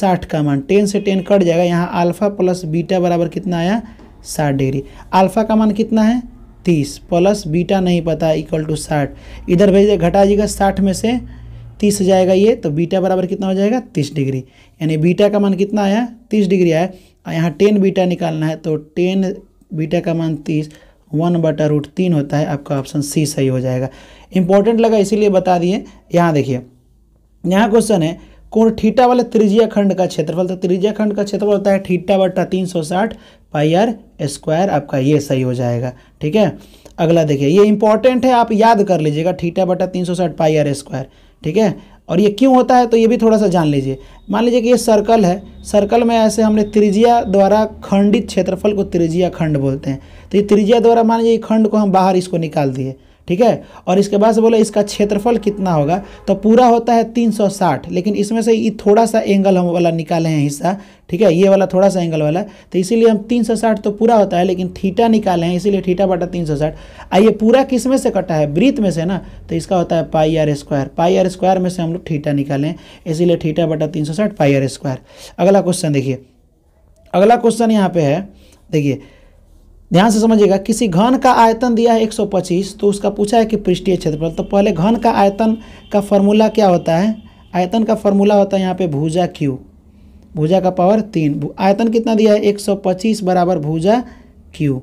साठ का मान, टेन से टेन कट जाएगा, यहाँ अल्फा प्लस बीटा बराबर कितना आया साठ डिग्री, अल्फा का मान कितना है तीस, प्लस बीटा नहीं पता इक्वल टू साठ, इधर भेजिए घटा दीजिएगा, साठ में से तीस जाएगा ये, तो बीटा बराबर कितना हो जाएगा तीस डिग्री, यानी बीटा का मान कितना आया तीस डिग्री आया, और यहाँ टेन बीटा निकालना है, तो टेन बीटा का मान तीस वन बटा रूट तीन होता है, आपका ऑप्शन सी सही हो जाएगा। इंपॉर्टेंट लगा इसीलिए बता दिए। यहाँ देखिए, यहाँ क्वेश्चन है कोण थीटा वाले त्रिज्या खंड का क्षेत्रफल, तो त्रिज्या खंड का क्षेत्रफल होता है थीटा बटा तीन सौ साठ पाई आर स्क्वायर, आपका ये सही हो जाएगा, ठीक है। अगला देखिए, ये इंपॉर्टेंट है, आप याद कर लीजिएगा, थीटा बटा तीन सौ साठ पाई आर स्क्वायर, ठीक है। और ये क्यों होता है तो ये भी थोड़ा सा जान लीजिए। मान लीजिए कि ये सर्कल है, सर्कल में ऐसे हमने त्रिज्या द्वारा खंडित क्षेत्रफल को त्रिज्या खंड बोलते हैं, तो ये त्रिज्या द्वारा मान लीजिए खंड को हम बाहर इसको निकाल दिए, ठीक है, और इसके बाद से बोला इसका क्षेत्रफल कितना होगा, तो पूरा होता है तीन सौ साठ, लेकिन इसमें से ये थोड़ा सा एंगल हम वाला निकाले हैं हिस्सा, ठीक है, ये वाला थोड़ा सा एंगल वाला, तो इसीलिए हम तीन सौ साठ तो पूरा होता है, लेकिन थीटा निकाले हैं इसीलिए थीटा बटा तीन सौ साठ। आइए पूरा किस में से कटा है, वृत्त में से ना, तो इसका होता है pi are square, pi are square में से हम लोग थीटा निकालें, इसीलिए थीटा बटा तीन सौ साठ पाई आर स्क्वायर। अगला क्वेश्चन देखिए, अगला क्वेश्चन यहाँ पे है, देखिए ध्यान से समझिएगा, किसी घन का आयतन दिया है एक सौ पच्चीस, तो उसका पूछा है कि पृष्ठीय क्षेत्रफल, तो पहले घन का आयतन का फॉर्मूला क्या होता है, आयतन का फॉर्मूला होता है यहाँ पे भुजा क्यू, भुजा का पावर तीन, आयतन कितना दिया है एक सौ पच्चीस बराबर भुजा क्यू,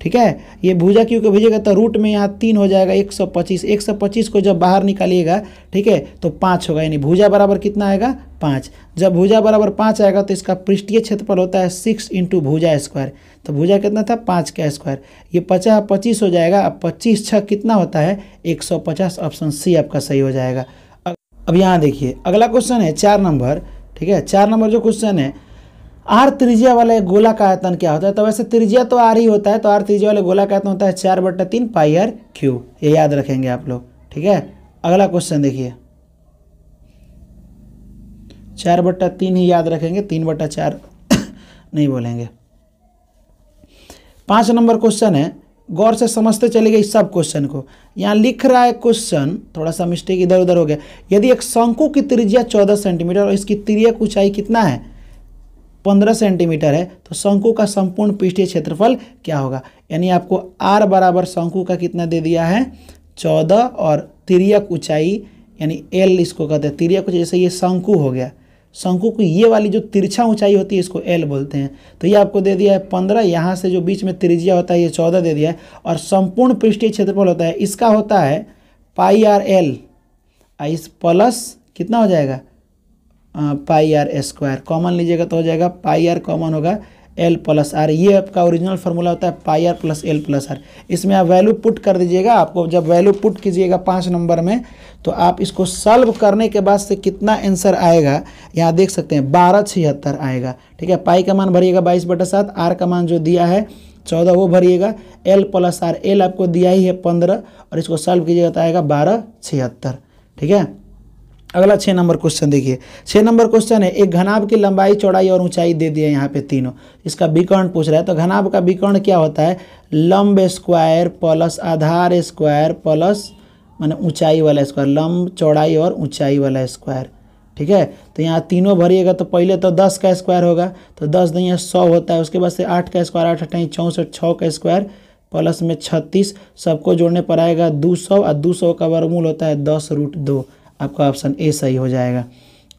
ठीक है। ये भुजा क्यू को भेजिएगा तो रूट में यहाँ तीन हो जाएगा, एक सौ पच्चीस, एक सौ पच्चीस को जब बाहर निकालिएगा, ठीक है, तो पाँच होगा, यानी भुजा बराबर कितना आएगा पाँच, जब भुजा बराबर पाँच आएगा तो इसका पृष्ठीय क्षेत्रफल होता है सिक्स इंटू भुजा स्क्वायर, तो भुजा कितना था पाँच का स्क्वायर, ये पचास पच्चीस हो जाएगा, अब पच्चीस छः कितना होता है एक सौ पचास, ऑप्शन सी आपका सही हो जाएगा। अब यहाँ देखिए अगला क्वेश्चन है चार नंबर, ठीक है, चार नंबर जो क्वेश्चन है, आर त्रिज्या वाले गोला का आयतन क्या होता है, तो वैसे त्रिज्या तो आर ही होता है, तो आर त्रिज्या वाले गोला का आयतन होता है चार बट्टा तीन पाई आर क्यू, ये याद रखेंगे आप लोग, ठीक है। अगला क्वेश्चन देखिए, चार बट्टा तीन ही याद रखेंगे, तीन बट्टा चार नहीं बोलेंगे। पाँच नंबर क्वेश्चन है, गौर से समझते चले गए इस सब क्वेश्चन को। यहाँ लिख रहा है क्वेश्चन, थोड़ा सा मिस्टेक इधर उधर हो गया, यदि एक शंकु की त्रिज्या चौदह सेंटीमीटर और इसकी तिर्यक ऊंचाई कितना है पंद्रह सेंटीमीटर है, तो शंकु का संपूर्ण पृष्ठीय क्षेत्रफल क्या होगा, यानी आपको आर बराबर शंकु का कितना दे दिया है चौदह, और तिर्यक ऊंचाई यानी एल इसको कहते हैं, तिर्यक ऊंचाई, जैसे ये शंकु हो गया, शंकु की ये वाली जो तिरछा ऊंचाई होती है इसको एल बोलते हैं, तो ये आपको दे दिया है पंद्रह, यहाँ से जो बीच में त्रिज्या होता है ये चौदह दे दिया है, और संपूर्ण पृष्ठीय क्षेत्रफल होता है इसका होता है पाई आर एल इस प्लस कितना हो जाएगा पाई आर स्क्वायर, कॉमन लीजिएगा तो हो जाएगा पाई आर कॉमन होगा एल प्लस आर, ये आपका ओरिजिनल फार्मूला होता है pi are plus L plus are. इसमें आप वैल्यू पुट कर दीजिएगा, आपको जब वैल्यू पुट कीजिएगा पाँच नंबर में तो आप इसको सॉल्व करने के बाद से कितना आंसर आएगा यहाँ देख सकते हैं, बारह छिहत्तर आएगा। ठीक है, पाई का मान भरिएगा बाईस बटा सात, आर का मान जो दिया है चौदह वो भरिएगा, एल प्लस आर, एल आपको दिया ही है पंद्रह और इसको सॉल्व कीजिएगा तो आएगा बारह छिहत्तर। ठीक है, अगला छः नंबर क्वेश्चन देखिए। छः नंबर क्वेश्चन है एक घनाभ की लंबाई चौड़ाई और ऊंचाई दे दिए यहाँ पे तीनों, इसका विकर्ण पूछ रहा है। तो घनाभ का विकर्ण क्या होता है, लंब स्क्वायर प्लस आधार स्क्वायर प्लस माने ऊंचाई वाला स्क्वायर, लंब चौड़ाई और ऊंचाई वाला स्क्वायर। ठीक है, तो यहाँ तीनों भरिएगा तो पहले तो दस का स्क्वायर होगा तो दस नहीं सौ होता है, उसके बाद से आठ का स्क्वायर आठ अठाई चौंसठ, छः का स्क्वायर प्लस में छत्तीस, सबको जोड़ने पर आएगा दो सौ और दो सौ का वर्गमूल होता है दस रूट दो। आपका ऑप्शन ए सही हो जाएगा।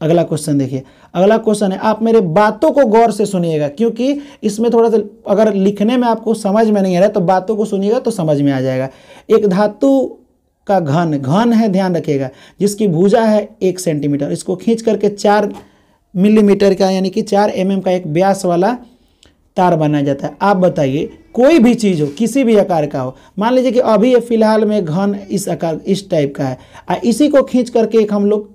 अगला क्वेश्चन देखिए, अगला क्वेश्चन है, आप मेरे बातों को गौर से सुनिएगा क्योंकि इसमें थोड़ा सा अगर लिखने में आपको समझ में नहीं आ रहा है तो बातों को सुनिएगा तो समझ में आ जाएगा। एक धातु का घन, घन है ध्यान रखिएगा, जिसकी भुजा है एक सेंटीमीटर, इसको खींच करके चार मिलीमीटर का यानी कि चार एम एम का एक व्यास वाला तार बनाया जाता है। आप बताइए कोई भी चीज़ हो किसी भी आकार का हो, मान लीजिए कि अभी ये फिलहाल में घन इस आकार इस टाइप का है और इसी को खींच करके एक हम लोग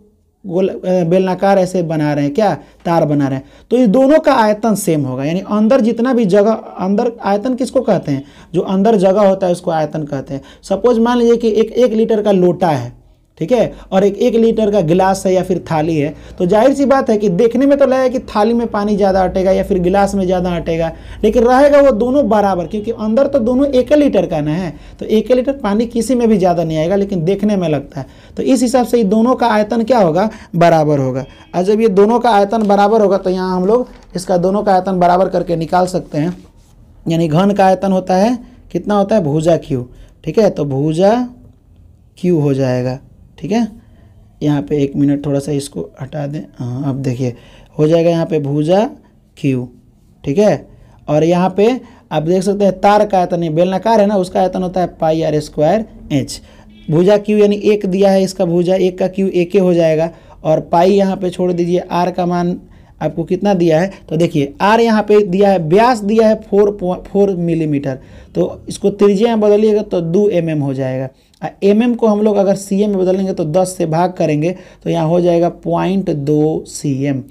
गोल बेलनाकार ऐसे बना रहे हैं, क्या तार बना रहे हैं, तो ये दोनों का आयतन सेम होगा। यानी अंदर जितना भी जगह, अंदर आयतन किसको कहते हैं, जो अंदर जगह होता है उसको आयतन कहते हैं। सपोज मान लीजिए कि एक एक लीटर का लोटा है, ठीक है, और एक एक लीटर का गिलास है या फिर थाली है, तो जाहिर सी बात है कि देखने में तो लगेगा कि थाली में पानी ज़्यादा हटेगा या फिर गिलास में ज़्यादा हटेगा, लेकिन रहेगा वो दोनों बराबर क्योंकि अंदर तो दोनों एक ही लीटर का ना है, तो एक ही लीटर पानी किसी में भी ज़्यादा नहीं आएगा लेकिन देखने में लगता है। तो इस हिसाब से ये दोनों का आयतन क्या होगा, बराबर होगा। और जब ये दोनों का आयतन बराबर होगा तो यहाँ हम लोग इसका दोनों का आयतन बराबर करके निकाल सकते हैं। यानी घन का आयतन होता है कितना, होता है भुजा क्यू। ठीक है, तो भुजा क्यू हो जाएगा। ठीक है, यहाँ पे एक मिनट थोड़ा सा इसको हटा दें, हाँ अब देखिए हो जाएगा यहाँ पे भुजा क्यू। ठीक है, और यहाँ पे आप देख सकते हैं तार का आयतन, बेलनाकार है ना, उसका आयतन होता है पाई आर स्क्वायर एच। भुजा क्यू यानी एक दिया है, इसका भुजा एक का क्यू एक हो जाएगा और पाई यहाँ पे छोड़ दीजिए, आर का मान आपको कितना दिया है तो देखिए आर यहाँ पे दिया है, व्यास दिया है फोर फोर मिलीमीटर, तो इसको त्रिज्या में बदलिएगा तो दो एम एम हो जाएगा। एम एम को हम लोग अगर सी एम में बदलेंगे तो दस से भाग करेंगे तो यहाँ हो जाएगा पॉइंट दो सी एम।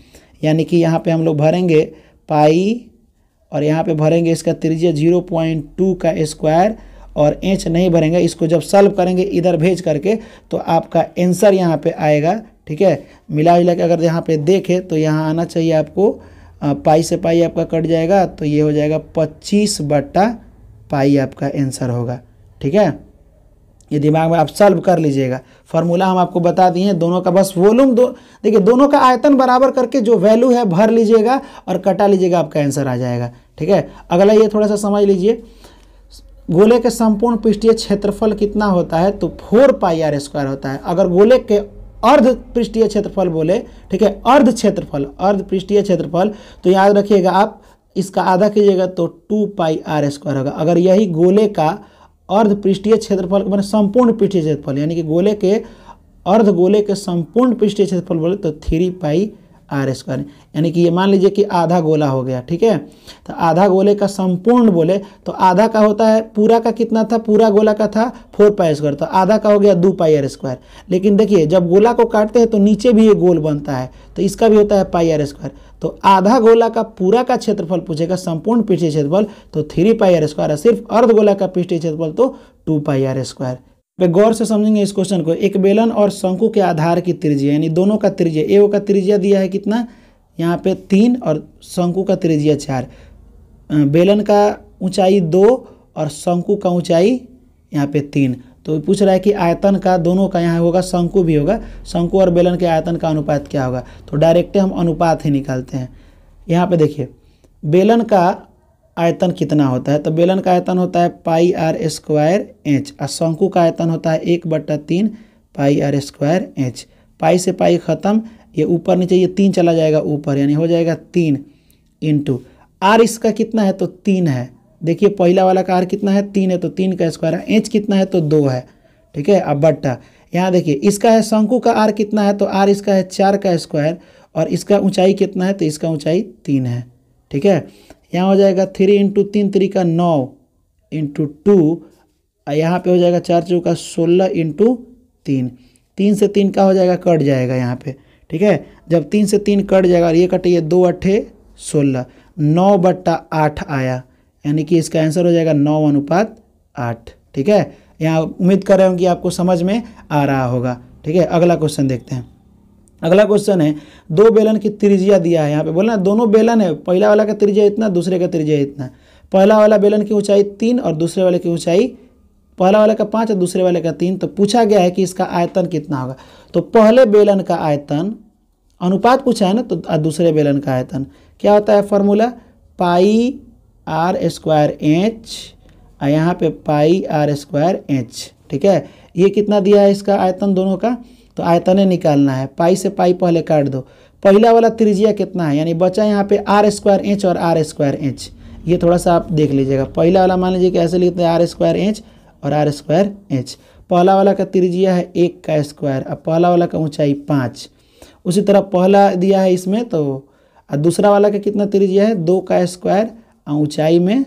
यानी कि यहाँ पे हम लोग भरेंगे पाई और यहाँ पे भरेंगे इसका त्रिज्या जीरो पॉइंट टू का स्क्वायर और एच नहीं भरेंगे। इसको जब सॉल्व करेंगे इधर भेज करके तो आपका आंसर यहाँ पे आएगा। ठीक है, मिला जुला के अगर यहाँ पे देखें तो यहाँ आना चाहिए आपको, पाई से पाई आपका कट जाएगा तो ये हो जाएगा पच्चीस बट्टा पाई आपका आंसर होगा। ठीक है, ये दिमाग में आप सॉल्व कर लीजिएगा। फार्मूला हम आपको बता दिए हैं दोनों का, बस वॉल्यूम दो देखिए दोनों का आयतन बराबर करके जो वैल्यू है भर लीजिएगा और कटा लीजिएगा, आपका आंसर आ जाएगा। ठीक है, अगला ये थोड़ा सा समझ लीजिए, गोले के संपूर्ण पृष्ठीय क्षेत्रफल कितना होता है तो फोर पाई आर स्क्वायर होता है। अगर गोले के अर्ध पृष्ठीय क्षेत्रफल बोले, ठीक है, अर्ध क्षेत्रफल, अर्ध पृष्ठीय क्षेत्रफल तो याद रखिएगा आप इसका आधा कीजिएगा तो टू पाई आर स्क्वायर होगा। अगर यही गोले का अर्ध पृष्ठीय क्षेत्रफल माने संपूर्ण पृष्ठीय क्षेत्रफल यानी कि गोले के अर्ध गोले के संपूर्ण पृष्ठीय क्षेत्रफल बोले तो थ्री पाई आर स्क्वायर, यानी कि ये मान लीजिए कि आधा गोला हो गया। ठीक है, तो आधा गोले का संपूर्ण बोले तो आधा का होता है, पूरा का कितना था, पूरा गोला का था फोर पाई स्क्वायर, तो आधा का हो गया दो पाई आर स्क्वायर। लेकिन देखिए जब गोला को काटते हैं तो नीचे भी ये गोल बनता है तो इसका भी होता है पाई आर स्क्वायर। तो आधा गोला का पूरा का क्षेत्रफल पूछेगा, संपूर्ण पृष्ठीय क्षेत्रफल तो थ्री पाई आर स्क्वायर है, सिर्फ अर्ध गोला का पृष्ठीय क्षेत्रफल तो टू पाई आर स्क्वायर। वे गौर से समझेंगे इस क्वेश्चन को। एक बेलन और शंकु के आधार की त्रिज्या, यानी दोनों का त्रिज्या, एओ का त्रिज्या दिया है कितना यहाँ पे तीन और शंकु का त्रिज्या चार, बेलन का ऊंचाई दो और शंकु का ऊंचाई यहाँ पे तीन। तो पूछ रहा है कि आयतन का दोनों का यहाँ होगा, शंकु भी होगा, शंकु और बेलन के आयतन का अनुपात क्या होगा, तो डायरेक्ट हम अनुपात ही निकालते हैं। यहाँ पे देखिए बेलन का आयतन कितना होता है तो बेलन का आयतन होता है पाई आर स्क्वायर एच और शंकु का आयतन होता है एक बट्टा तीन pi are square H. Pi से पाई खत्म, ये ऊपर नीचे ये तीन चला जाएगा ऊपर, यानी हो जाएगा तीन इंटू आर, इसका कितना है तो तीन है। देखिए पहला वाला का आर कितना है तीन है तो तीन का स्क्वायर है, एच कितना है तो दो है। ठीक है, अब बट्टा यहाँ देखिए इसका है, शंकु का आर कितना है तो आर इसका है चार का स्क्वायर और इसका ऊंचाई कितना है तो इसका ऊंचाई तीन है। ठीक है, यहाँ हो जाएगा थ्री इंटू तीन तरीका नौ इंटू टू, यहाँ पर हो जाएगा चार चौका सोलह इंटू तीन, तीन से तीन का हो जाएगा कट जाएगा यहाँ पे, ठीक है। जब तीन से तीन कट जाएगा और ये कटिए दो अट्ठे सोलह, नौ बट्टा आठ आया, यानी कि इसका आंसर हो जाएगा नौ अनुपात आठ, ठीक है। यहाँ उम्मीद कर रहे हूँ कि आपको समझ में आ रहा होगा, ठीक है। अगला क्वेश्चन देखते हैं। अगला क्वेश्चन है दो बेलन की त्रिज्या दिया है, यहाँ पे बोला ना दोनों बेलन है, पहला वाला का त्रिज्या इतना, दूसरे का त्रिज्या इतना। पहला वाला बेलन की ऊंचाई तीन और दूसरे वाले की ऊंचाई, पहला वाले का पाँच और दूसरे वाले का तीन, तो पूछा गया है कि इसका आयतन कितना होगा। तो पहले बेलन का आयतन अनुपात पूछा है ना, तो दूसरे बेलन का आयतन क्या होता है, formula pi are square H, यहाँ पे पाई आर स्क्वायर एच, ठीक है। ये कितना दिया है इसका आयतन दोनों का, तो आयतने निकालना है, पाई से पाई पहले काट दो। पहला वाला त्रिज्या कितना है, यानी बचा यहाँ पे आर स्क्वायर एच और आर स्क्वायर एच, ये थोड़ा सा आप देख लीजिएगा। पहला वाला मान लीजिए कि ऐसे लिखते हैं आर स्क्वायर एच और आर स्क्वायर एच, पहला वाला का त्रिज्या है एक का स्क्वायर, अब पहला वाला का ऊंचाई पाँच, उसी तरह पहला दिया है इसमें, तो दूसरा वाला का कितना त्रिज्या है दो का स्क्वायर और ऊंचाई में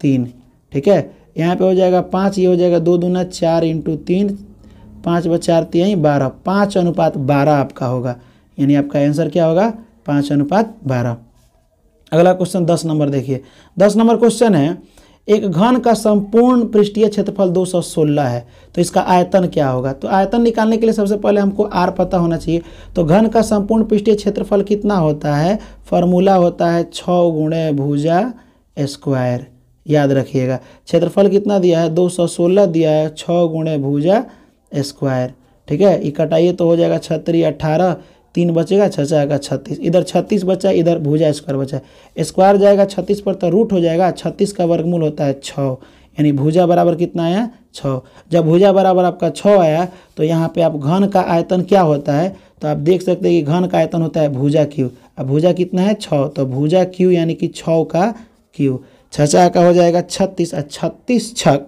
तीन, ठीक है। यहाँ पे हो जाएगा पाँच, ये हो जाएगा दो दूना चार इंटू तीन, पाँच व चार तीन बारह, पाँच अनुपात बारह आपका होगा, यानी आपका आंसर क्या होगा पाँच अनुपात बारह। अगला क्वेश्चन दस नंबर देखिए। दस नंबर क्वेश्चन है एक घन का संपूर्ण पृष्ठीय क्षेत्रफल दो सौ सोलह है, तो इसका आयतन क्या होगा। तो आयतन निकालने के लिए सबसे पहले हमको आर पता होना चाहिए। तो घन का संपूर्ण पृष्ठीय क्षेत्रफल कितना होता है, फॉर्मूला होता है छः गुणे भुजा स्क्वायर, याद रखिएगा। क्षेत्रफल कितना दिया है दो सौ सोलह दिया है, छः गुणे भुजा स्क्वायर, ठीक है। इकटाइए तो हो जाएगा छतरी अट्ठारह, तीन बचेगा छचा का छत्तीस, इधर छत्तीस बचा इधर भुजा स्क्वायर बचा, स्क्वायर जाएगा छत्तीस पर तो रूट हो जाएगा, छत्तीस का वर्गमूल होता है छः, यानी भुजा बराबर कितना आया छः। जब भुजा बराबर आपका छः आया तो यहाँ पे आप घन का आयतन क्या होता है, तो आप देख सकते हैं कि घन का आयतन होता है भुजा क्यू, अब भुजा कितना है छः, तो भुजा क्यू यानी कि छः का क्यू, छचा का हो जाएगा छत्तीस, और छत्तीस छक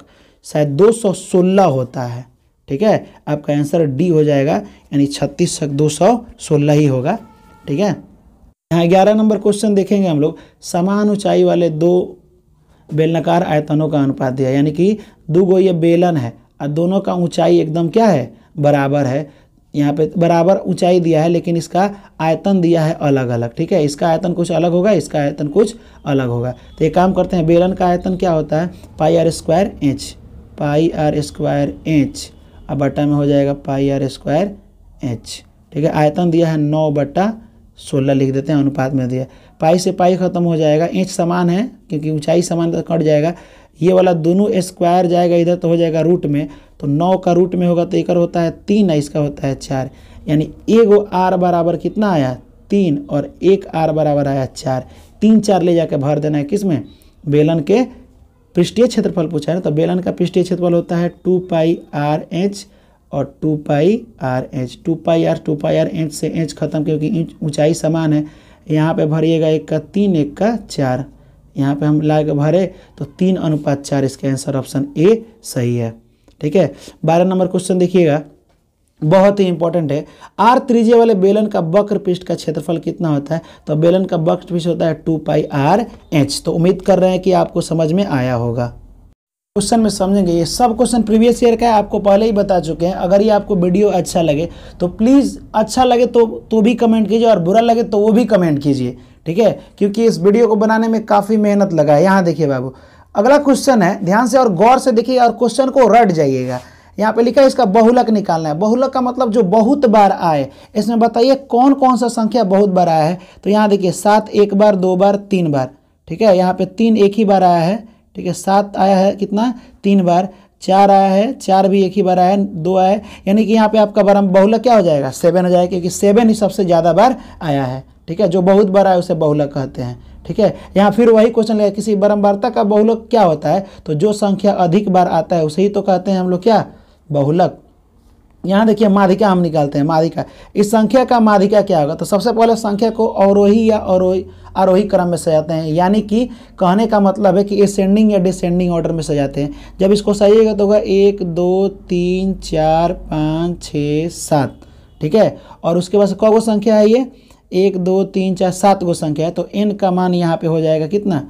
शायद दो सौ सोलह होता है, ठीक है। आपका आंसर डी हो जाएगा, यानी छत्तीस छक दो सौ सोलह ही होगा, ठीक है। यहाँ ग्यारह नंबर क्वेश्चन देखेंगे हम लोग। समान ऊंचाई वाले दो बेलनाकार आयतनों का अनुपात दिया, यानी कि दो गो ये बेलन है और दोनों का ऊंचाई एकदम क्या है बराबर है, यहाँ पे बराबर ऊंचाई दिया है लेकिन इसका आयतन दिया है अलग अलग, ठीक है। इसका आयतन कुछ अलग होगा, इसका आयतन कुछ अलग होगा, तो ये काम करते हैं। बेलन का आयतन क्या होता है pi are square H, pi are square H, अब बट्टा में हो जाएगा पाई आर स्क्वायर एच, ठीक है। आयतन दिया है नौ बट्टा सोलह लिख देते हैं, अनुपात में दिया पाई से पाई खत्म हो जाएगा, एच समान है क्योंकि ऊंचाई समान तो कट जाएगा, ये वाला दोनों स्क्वायर जाएगा इधर तो हो जाएगा रूट में, तो नौ का रूट में होगा तो एक होता है तीन है, इसका होता है चार, यानी एगो आर बराबर कितना आया तीन और एक आर बराबर आया चार, तीन चार ले जाकर भर देना है किसमें बेलन के पृष्ठीय क्षेत्रफल पूछा है ना, तो बेलन का पृष्ठीय क्षेत्रफल होता है टू पाई आर एच और two pi are H, two pi R two pi R H से एच खत्म क्योंकि ऊंचाई समान है, यहाँ पे भरिएगा एक का तीन एक का चार, यहाँ पे हम ला के भरे तो तीन अनुपात चार इसके आंसर ऑप्शन ए सही है, ठीक है। बारह नंबर क्वेश्चन देखिएगा, बहुत ही इंपॉर्टेंट है। आर त्रिज्या वाले बेलन का वक्र पृष्ठ का क्षेत्रफल कितना होता है, तो बेलन का वक्र पृष्ठ होता है टू पाई आर एच। तो उम्मीद कर रहे हैं कि आपको समझ में आया होगा। क्वेश्चन में समझेंगे, ये सब क्वेश्चन प्रीवियस ईयर का है, आपको पहले ही बता चुके हैं। अगर ये आपको वीडियो अच्छा लगे तो प्लीज़, अच्छा लगे तो तो भी कमेंट कीजिए और बुरा लगे तो वो भी कमेंट कीजिए, ठीक है, क्योंकि इस वीडियो को बनाने में काफ़ी मेहनत लगा है। यहाँ देखिए बाबू, अगला क्वेश्चन है, ध्यान से और गौर से देखिए और क्वेश्चन को रट जाइएगा। यहाँ पे लिखा है इसका बहुलक निकालना है। बहुलक का मतलब जो बहुत बार आए, इसमें बताइए कौन कौन सा संख्या बहुत बार आया है। तो यहाँ देखिए सात एक बार, दो बार, तीन बार, ठीक है। यहाँ पे तीन एक ही बार आया है, ठीक है। सात आया है कितना तीन बार, चार आया है चार भी एक ही बार आया है, दो आया है, यानी कि यहाँ पे आपका बार बहुलक क्या हो जाएगा सेवन हो जाएगा, क्योंकि सेवन ही सबसे ज़्यादा बार आया है, ठीक है। जो बहुत बार आया उसे बहुलक कहते हैं, ठीक है। यहाँ फिर वही क्वेश्चन लगा, किसी बारंबारता का बहुलक क्या होता है, तो जो संख्या अधिक बार आता है उसे ही तो कहते हैं हम लोग क्या बहुलक। यहाँ देखिए माध्यिका हम निकालते हैं। माध्यिका, इस संख्या का माध्यिका क्या होगा, तो सबसे पहले संख्या को अवरोही या अवरोही आरोही क्रम में सजाते हैं, यानी कि कहने का मतलब है कि असेंडिंग या डिसेंडिंग ऑर्डर में सजाते हैं। जब इसको सजाइएगा तो होगा एक दो तीन चार पाँच छः सात, ठीक है। और उसके बाद कौन सी संख्या है ये एक दो तीन चार सात गो संख्या है तो n का मान यहाँ पे हो जाएगा कितना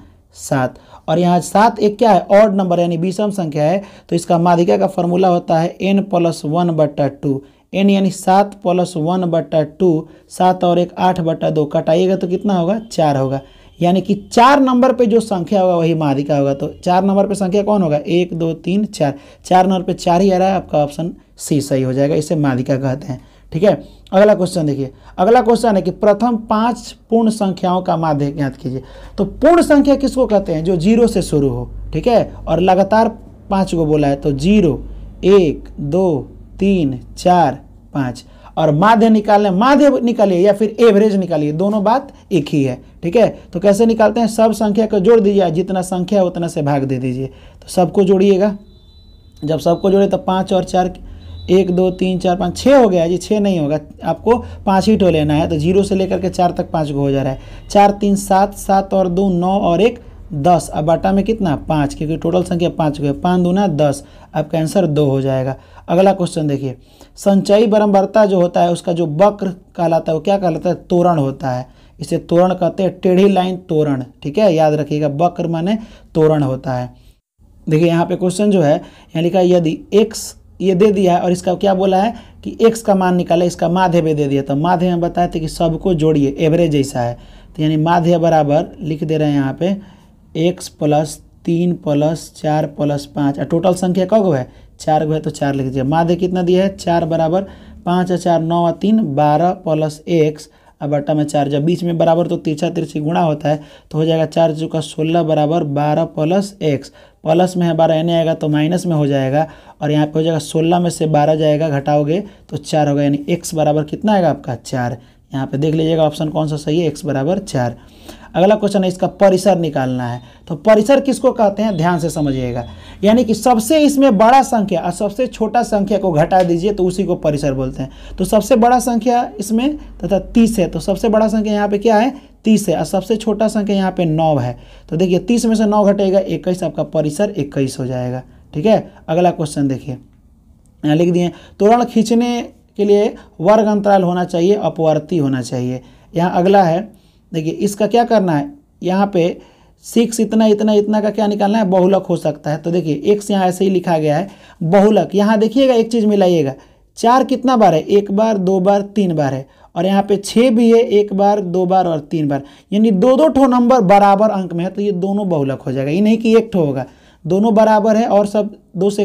सात। और यहाँ सात एक क्या है ऑड नंबर यानी विषम संख्या है तो इसका माध्यिका का फॉर्मूला होता है n प्लस वन बट्टा टू। एन यानी सात प्लस वन बट्टा टू, सात और एक आठ बट्टा दो, कटाइएगा तो कितना होगा चार होगा। यानी कि चार नंबर पे जो संख्या होगा वही माध्यिका होगा। तो चार नंबर पे संख्या कौन होगा एक दो तीन चार, चार नंबर पे चार ही आ रहा है, आपका ऑप्शन सी सही हो जाएगा, इसे माध्यिका कहते हैं। ठीक है, अगला क्वेश्चन देखिए। अगला क्वेश्चन है कि प्रथम पांच पूर्ण संख्याओं का माध्य ज्ञात कीजिए। तो पूर्ण संख्या किसको कहते हैं जो जीरो से शुरू हो, ठीक है, और लगातार पाँच को बोला है तो जीरो एक दो तीन चार पाँच। और माध्य निकालने माध्य निकालिए या फिर एवरेज निकालिए, दोनों बात एक ही है। ठीक है, तो कैसे निकालते हैं सब संख्या को जोड़ दीजिए, जितना संख्या उतना से भाग दे दीजिए। तो सबको जोड़िएगा, जब सबको जोड़े तो पाँच और चार एक दो तीन चार पाँच छः हो गया जी, छः नहीं होगा, आपको पाँच ही ठो लेना है तो जीरो से लेकर के चार तक पाँच को हो जा रहा है, चार तीन सात, सात और दो नौ और एक दस। अब बाटा में कितना पाँच, क्योंकि टोटल संख्या पाँच को है, पाँच दूना दस, आपका आंसर दो हो जाएगा। अगला क्वेश्चन देखिए। संचयी बारंबारता जो होता है उसका जो वक्र कहलाता है वो क्या कहलाता है तोरण होता है, इसे तोरण कहते हैं, टेढ़ी लाइन तोरण। ठीक है, याद रखिएगा वक्र माने तोरण होता है। देखिए यहाँ पे क्वेश्चन जो है यहाँ लिखा यदि एक्स ये दे दिया है और इसका क्या बोला है कि एक्स का मान निकाला, इसका माध्य भी दे दिया, तो माध्य में बताया था कि सबको जोड़िए एवरेज जैसा है, तो यानी माध्य बराबर लिख दे रहे हैं यहाँ पे एक्स प्लस तीन प्लस चार प्लस पाँच और टोटल संख्या कौ गो है चार गो है तो चार लिख दीजिए। माध्य कितना दिया है चार बराबर पाँच और चार नौ और तीन बारह प्लस एक्स अब बट्टा में चार, जब बीच में बराबर तो तिरछा तिरछी गुणा होता है तो हो जाएगा चार चौका सोलह बराबर बारह प्लस एक्स, प्लस में है बारह यानी आएगा तो माइनस में हो जाएगा और यहाँ पे हो जाएगा सोलह में से बारह जाएगा घटाओगे तो चार होगा यानी एक्स बराबर कितना आएगा आपका चार। यहाँ पे देख लीजिएगा ऑप्शन कौन सा सही है एक्स बराबर चार। अगला क्वेश्चन है इसका परिसर निकालना है। तो परिसर किसको कहते हैं ध्यान से समझिएगा, यानी कि सबसे इसमें बड़ा संख्या और सबसे छोटा संख्या को घटा दीजिए तो उसी को परिसर बोलते हैं। तो सबसे बड़ा संख्या इसमें तथा तीस है, तो सबसे बड़ा संख्या यहाँ पे क्या है तीस है और सबसे छोटा संख्या यहाँ पे नौ है, तो देखिए तीस में से नौ घटेगा इक्कीस, आपका परिसर इक्कीस हो जाएगा। ठीक है, अगला क्वेश्चन देखिए यहाँ लिख दिए तोरण खींचने के लिए वर्ग अंतराल होना चाहिए, अपवर्ती होना चाहिए। यहाँ अगला है देखिए इसका क्या करना है, यहाँ पे सिक्स इतना इतना इतना का क्या निकालना है बहुलक हो सकता है, तो देखिए एक्स यहाँ ऐसे ही लिखा गया है बहुलक। यहाँ देखिएगा एक चीज़ मिलाइएगा, चार कितना बार है एक बार दो बार तीन बार है और यहाँ पे छः भी है एक बार दो बार और तीन बार, यानी दो दो ठो नंबर बराबर अंक में है तो ये दोनों बहुलक हो जाएगा, ये नहीं कि एक ठो होगा, दोनों बराबर है और सब दो से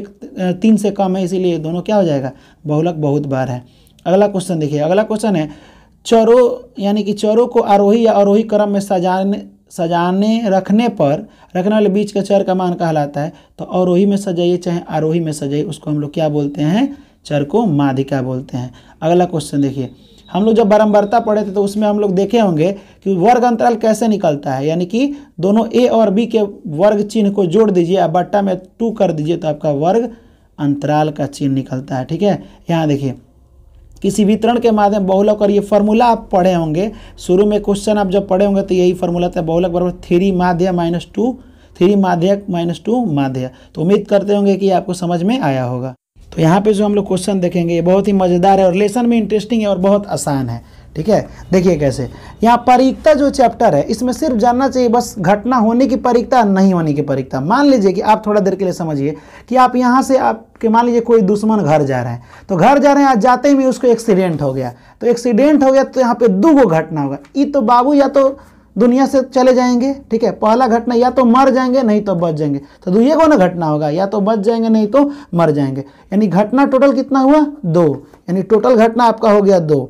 तीन से कम है इसीलिए दोनों क्या हो जाएगा बहुलक बहुत बार है। अगला क्वेश्चन देखिए। अगला क्वेश्चन है चरों यानी कि चरों को आरोही या अवरोही क्रम में सजाने सजाने रखने पर रखने वाले बीच के चर का मान कहलाता है, तो अवरोही में सजाइए चाहे आरोही में सजाइए उसको हम लोग क्या बोलते हैं चर को माध्यिका बोलते हैं। अगला क्वेश्चन देखिए। हम लोग जब बारंबारता पढ़े थे तो उसमें हम लोग देखे होंगे कि वर्ग अंतराल कैसे निकलता है, यानी कि दोनों ए और बी के वर्ग चिन्ह को जोड़ दीजिए और बट्टा में टू कर दीजिए तो आपका वर्ग अंतराल का चिन्ह निकलता है। ठीक है, यहाँ देखिए किसी वितरण के माध्यम बहुलक, और ये फॉर्मूला आप पढ़े होंगे शुरू में क्वेश्चन आप जब पढ़े होंगे तो यही फॉर्मूला था बहुलक बराबर थ्री माध्य माइनस टू थ्री माध्य माइनस टू माध्य। तो उम्मीद करते होंगे कि आपको समझ में आया होगा। तो यहाँ पे जो हम लोग क्वेश्चन देखेंगे ये बहुत ही मज़ेदार है और लेसन में इंटरेस्टिंग है और बहुत आसान है। ठीक है, देखिए कैसे यहाँ परिक्ता जो चैप्टर है इसमें सिर्फ जानना चाहिए बस घटना होने की परिक्ता नहीं होने की परिक्ता। मान लीजिए कि आप थोड़ा देर के लिए समझिए कि आप यहाँ से आपके मान लीजिए कोई दुश्मन घर जा रहे हैं, तो घर जा रहे हैं आज जाते ही भी उसको एक्सीडेंट हो गया, तो एक्सीडेंट हो गया तो यहाँ पे दो गो घटना होगा, ये तो बाबू या तो दुनिया से चले जाएंगे। ठीक है, पहला घटना या तो मर जाएंगे नहीं तो बच जाएंगे, तो दूसरे को ना घटना होगा या तो बच जाएंगे नहीं तो मर जाएंगे, यानी घटना टोटल कितना हुआ दो, यानी टोटल घटना आपका हो गया दो।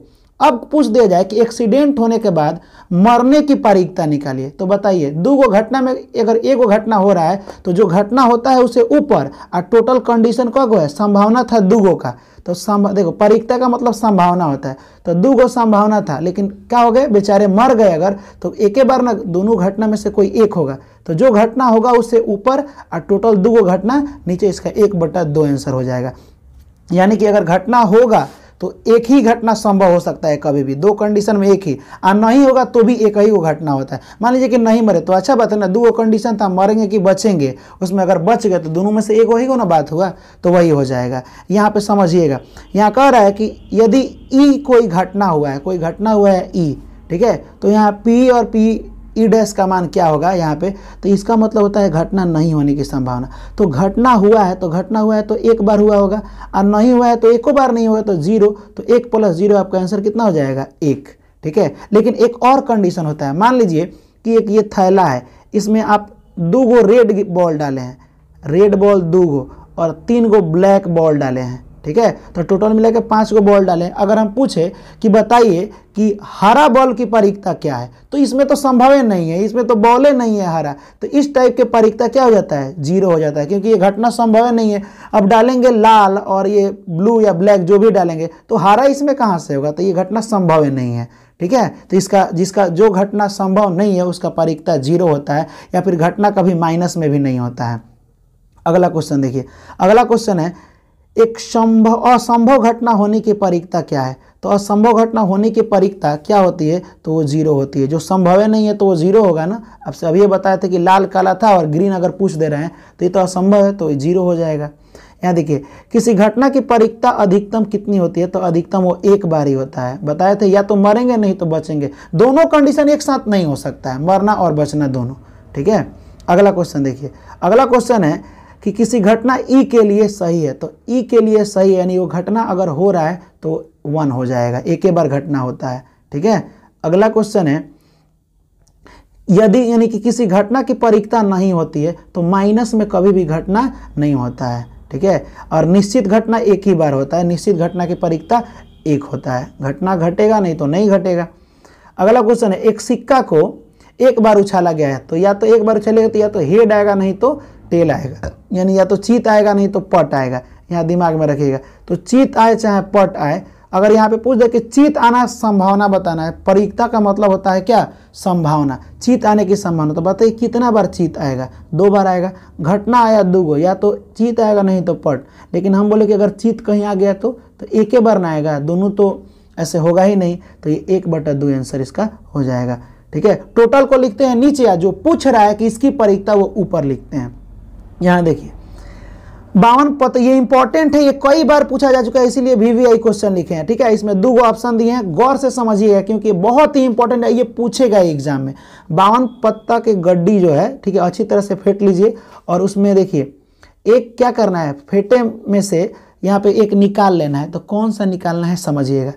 अब पूछ दिया जाए कि एक्सीडेंट होने के बाद मरने की परिक्ता निकालिए, तो बताइए दो गो घटना में अगर एक गो घटना हो रहा है तो जो घटना होता है उसे ऊपर और टोटल कंडीशन का गो है संभावना था दो गो का, तो संभा देखो परिक्ता का मतलब संभावना होता है, तो दो गो संभावना था लेकिन क्या हो गए बेचारे मर गए अगर, तो एक बार ना दोनों घटना में से कोई एक होगा, तो जो घटना होगा उससे ऊपर और टोटल दो गो घटना नीचे, इसका एक बटा दो आंसर हो जाएगा। यानी कि अगर घटना होगा तो एक ही घटना संभव हो सकता है कभी भी, दो कंडीशन में एक ही, और नहीं होगा तो भी एक ही वो घटना होता है। मान लीजिए कि नहीं मरे तो अच्छा बात है ना, दो कंडीशन था मरेंगे कि बचेंगे, उसमें अगर बच गए तो दोनों में से एक वही को ना बात हुआ तो वही हो जाएगा। यहाँ पे समझिएगा यहाँ कह रहा है कि यदि ई कोई घटना हुआ है, कोई घटना हुआ है ई, ठीक है। तो यहाँ P और P ई डैश का मान क्या होगा यहाँ पे, तो इसका मतलब होता है घटना नहीं होने की संभावना। तो घटना हुआ है तो घटना हुआ है तो एक बार हुआ होगा, और नहीं हुआ है तो एको बार नहीं हुआ तो जीरो। तो एक प्लस जीरो आपका आंसर कितना हो जाएगा, एक। ठीक है, लेकिन एक और कंडीशन होता है, मान लीजिए कि एक ये थैला है, इसमें आप दो गो रेड बॉल डाले हैं, रेड बॉल दो गो और तीन गो ब्लैक बॉल डाले हैं, ठीक है। तो टोटल मिला के पाँच गो बॉल डालें। अगर हम पूछे कि बताइए कि हरा बॉल की परिक्ता क्या है, तो इसमें तो संभव नहीं है, इसमें तो बॉले नहीं है हरा, तो इस टाइप के परिक्ता क्या हो जाता है, जीरो हो जाता है, क्योंकि ये घटना संभव नहीं है। अब डालेंगे लाल और ये ब्लू या ब्लैक जो भी डालेंगे तो हरा इसमें कहाँ से होगा, तो ये घटना संभव नहीं है, ठीक है। तो इसका जिसका जो घटना संभव नहीं है उसका परिक्ता जीरो होता है, या फिर घटना कभी माइनस में भी नहीं होता है। अगला क्वेश्चन देखिए, अगला क्वेश्चन है एक संभव असंभव घटना होने की परिक्ता क्या है। तो असंभव घटना होने की परिक्ता क्या होती है, तो वो जीरो होती है, जो संभव नहीं है तो वो जीरो होगा ना। अब से अभी ये बताया था कि लाल काला था और ग्रीन अगर पूछ दे रहे हैं तो ये तो असंभव है तो ये जीरो हो जाएगा। यहाँ देखिए, किसी घटना की परिक्ता अधिकतम कितनी होती है, तो अधिकतम वो एक बार ही होता है। बताया था या तो मरेंगे नहीं तो बचेंगे, दोनों कंडीशन एक साथ नहीं हो सकता है, मरना और बचना दोनों, ठीक है। अगला क्वेश्चन देखिए, अगला क्वेश्चन है कि किसी घटना ई के लिए सही है, तो ई के लिए सही है यानी वो घटना अगर हो रहा है तो वन हो जाएगा, एक ही बार घटना होता है, ठीक है। अगला क्वेश्चन है यदि यानी कि किसी घटना की परिक्ता नहीं होती है तो माइनस में कभी भी घटना नहीं होता है, ठीक है। और निश्चित घटना एक ही बार होता है, निश्चित घटना की परिक्ता एक होता है, घटना घटेगा नहीं तो नहीं घटेगा। अगला क्वेश्चन है एक सिक्का को एक बार उछाला गया है, तो या तो एक बार उछालेगा तो या तो हेड आएगा नहीं तो टेल आएगा, यानी या तो चीत आएगा नहीं तो पट आएगा, यहाँ दिमाग में रखिएगा। तो चीत आए चाहे पट आए, अगर यहाँ पे पूछ दे कि चीत आना संभावना बताना है, परिक्ता का मतलब होता है क्या, संभावना, चीत आने की संभावना, तो बताइए कितना बार चीत आएगा, दो बार आएगा। घटना आया दो गो, या तो चीत आएगा नहीं तो पट, लेकिन हम बोले कि अगर चीत कहीं आ गया तो, तो एक ही बार ना आएगा, दोनों तो ऐसे होगा ही नहीं, तो ये एक बटा दो आंसर इसका हो जाएगा, ठीक है। टोटल को लिखते हैं नीचे, या जो पूछ रहा है कि इसकी परिक्ता वो ऊपर लिखते हैं। यहाँ देखिए बावन पत्र, ये इंपॉर्टेंट है, ये कई बार पूछा जा चुका है, इसीलिए वीवीआई क्वेश्चन लिखे हैं, ठीक है। इसमें दो ऑप्शन दिए हैं, गौर से समझिएगा क्योंकि बहुत ही इंपॉर्टेंट है, ये पूछेगा एग्जाम में। बावन पत्ता के गड्डी जो है, ठीक है, अच्छी तरह से फेंट लीजिए और उसमें देखिए एक क्या करना है, फेंटे में से यहाँ पे एक निकाल लेना है, तो कौन सा निकालना है समझिएगा।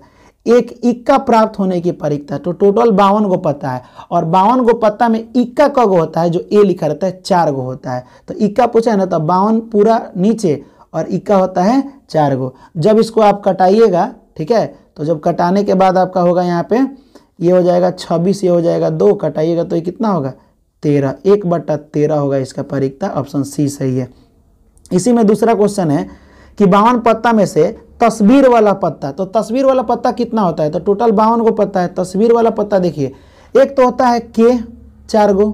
एक इक्का प्राप्त होने की परीक्षा, तो टोटल बावन गो पत्ता है, और बावन गो पत्ता में इक्का का गो होता है जो ए लिखा रहता है, चार गो होता है। तो इक्का पूछा है ना, तो बावन पूरा नीचे और इक्का होता है चार गो। जब इसको आप कटाइएगा, ठीक है, तो जब कटाने के बाद आपका होगा यहाँ पे ये हो जाएगा छब्बीस, ये हो जाएगा दो, कटाइएगा तो ये कितना होगा तेरह, एक बट्टा तेरह होगा इसका परीक्षा, ऑप्शन सी सही है। इसी में दूसरा क्वेश्चन है कि बावन पत्ता में से तस्वीर वाला पत्ता, तो तस्वीर वाला पत्ता कितना होता है, तो टोटल बावन गो पत्ता है, तस्वीर वाला पत्ता देखिए एक तो होता है के चार गो,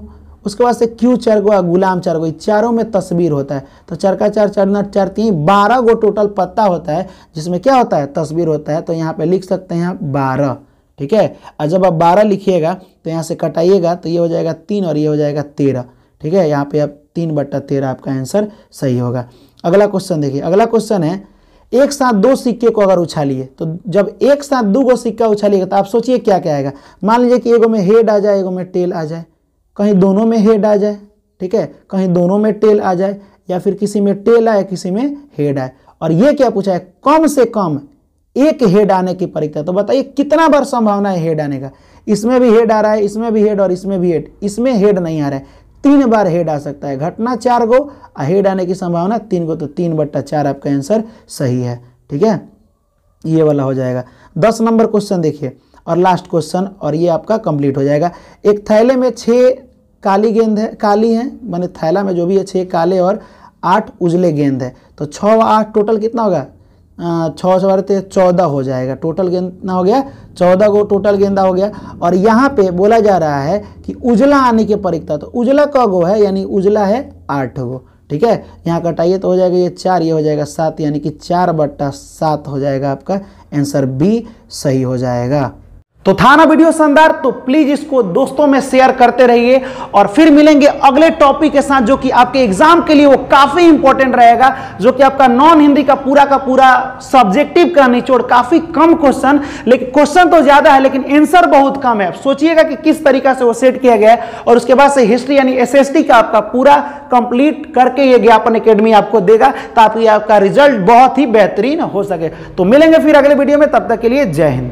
उसके बाद से क्यू चार गो और गुलाम चार गो, चारों में तस्वीर होता है, तो चार का चार चार नट चार तीन बारह गो टोटल पत्ता होता है जिसमें क्या होता है तस्वीर होता है, तो यहाँ पे लिख सकते हैं आप बारह, ठीक है। और जब आप बारह लिखिएगा तो यहाँ से कटाइएगा तो ये हो जाएगा तीन और ये हो जाएगा तेरह, ठीक है। यहाँ पे आप तीन बट्टा तेरह आपका आंसर सही होगा। अगला क्वेश्चन देखिए, अगला क्वेश्चन है एक साथ दो सिक्के को अगर उछालिए, तो जब एक साथ दो गो सिक्का उछालिएगा तो आप सोचिए क्या क्या आएगा। मान लीजिए कि एगो में हेड आ जाए, एगो में टेल आ जाए, कहीं दोनों में हेड आ जाए, ठीक है, कहीं दोनों में टेल आ जाए, या फिर किसी में टेल आए किसी में हेड आए, और ये क्या पूछा है कम से कम एक हेड आने की परीक्षा, तो बताइए कितना बार संभावना है हेड आने का। इसमें भी हेड आ रहा है, इसमें भी हेड और इसमें भी हेड, इसमें हेड नहीं आ रहा है, तीन बार हेड आ सकता है, घटना चार गो और हेड आने की संभावना तीन गो, तो तीन बट्टा चार आपका आंसर सही है, ठीक है, ये वाला हो जाएगा। दस नंबर क्वेश्चन देखिए और लास्ट क्वेश्चन, और ये आपका कंप्लीट हो जाएगा। एक थैले में छः काली गेंद है, काली हैं माने थैला में जो भी है छः काले और आठ उजले गेंद है, तो छः आठ टोटल कितना होगा, छः सौ बारह चौदह हो जाएगा, टोटल गेंद कितना हो गया चौदह गो टोटल गेंदा हो गया। और यहाँ पे बोला जा रहा है कि उजला आने की परीक्षा, तो उजला का गो है यानी उजला है आठ गो, ठीक है। यहाँ कटाइए तो हो जाएगा ये चार, ये हो जाएगा सात, यानी कि चार बट्टा सात हो जाएगा आपका आंसर बी सही हो जाएगा। तो था ना वीडियो शानदार, तो प्लीज इसको दोस्तों में शेयर करते रहिए और फिर मिलेंगे अगले टॉपिक के साथ जो कि आपके एग्जाम के लिए वो काफी इंपॉर्टेंट रहेगा, जो कि आपका नॉन हिंदी का पूरा का पूरा सब्जेक्टिव का निचोड़, काफी कम क्वेश्चन, लेकिन क्वेश्चन तो ज्यादा है लेकिन आंसर बहुत कम है। सोचिएगा कि किस तरीका से वो सेट किया गया है। और उसके बाद से हिस्ट्री यानी एस एस टी का आपका पूरा कंप्लीट करके ये ज्ञापन एकेडमी आपको देगा ताकि आपका रिजल्ट बहुत ही बेहतरीन हो सके। तो मिलेंगे फिर अगले वीडियो में, तब तक के लिए जय हिंद।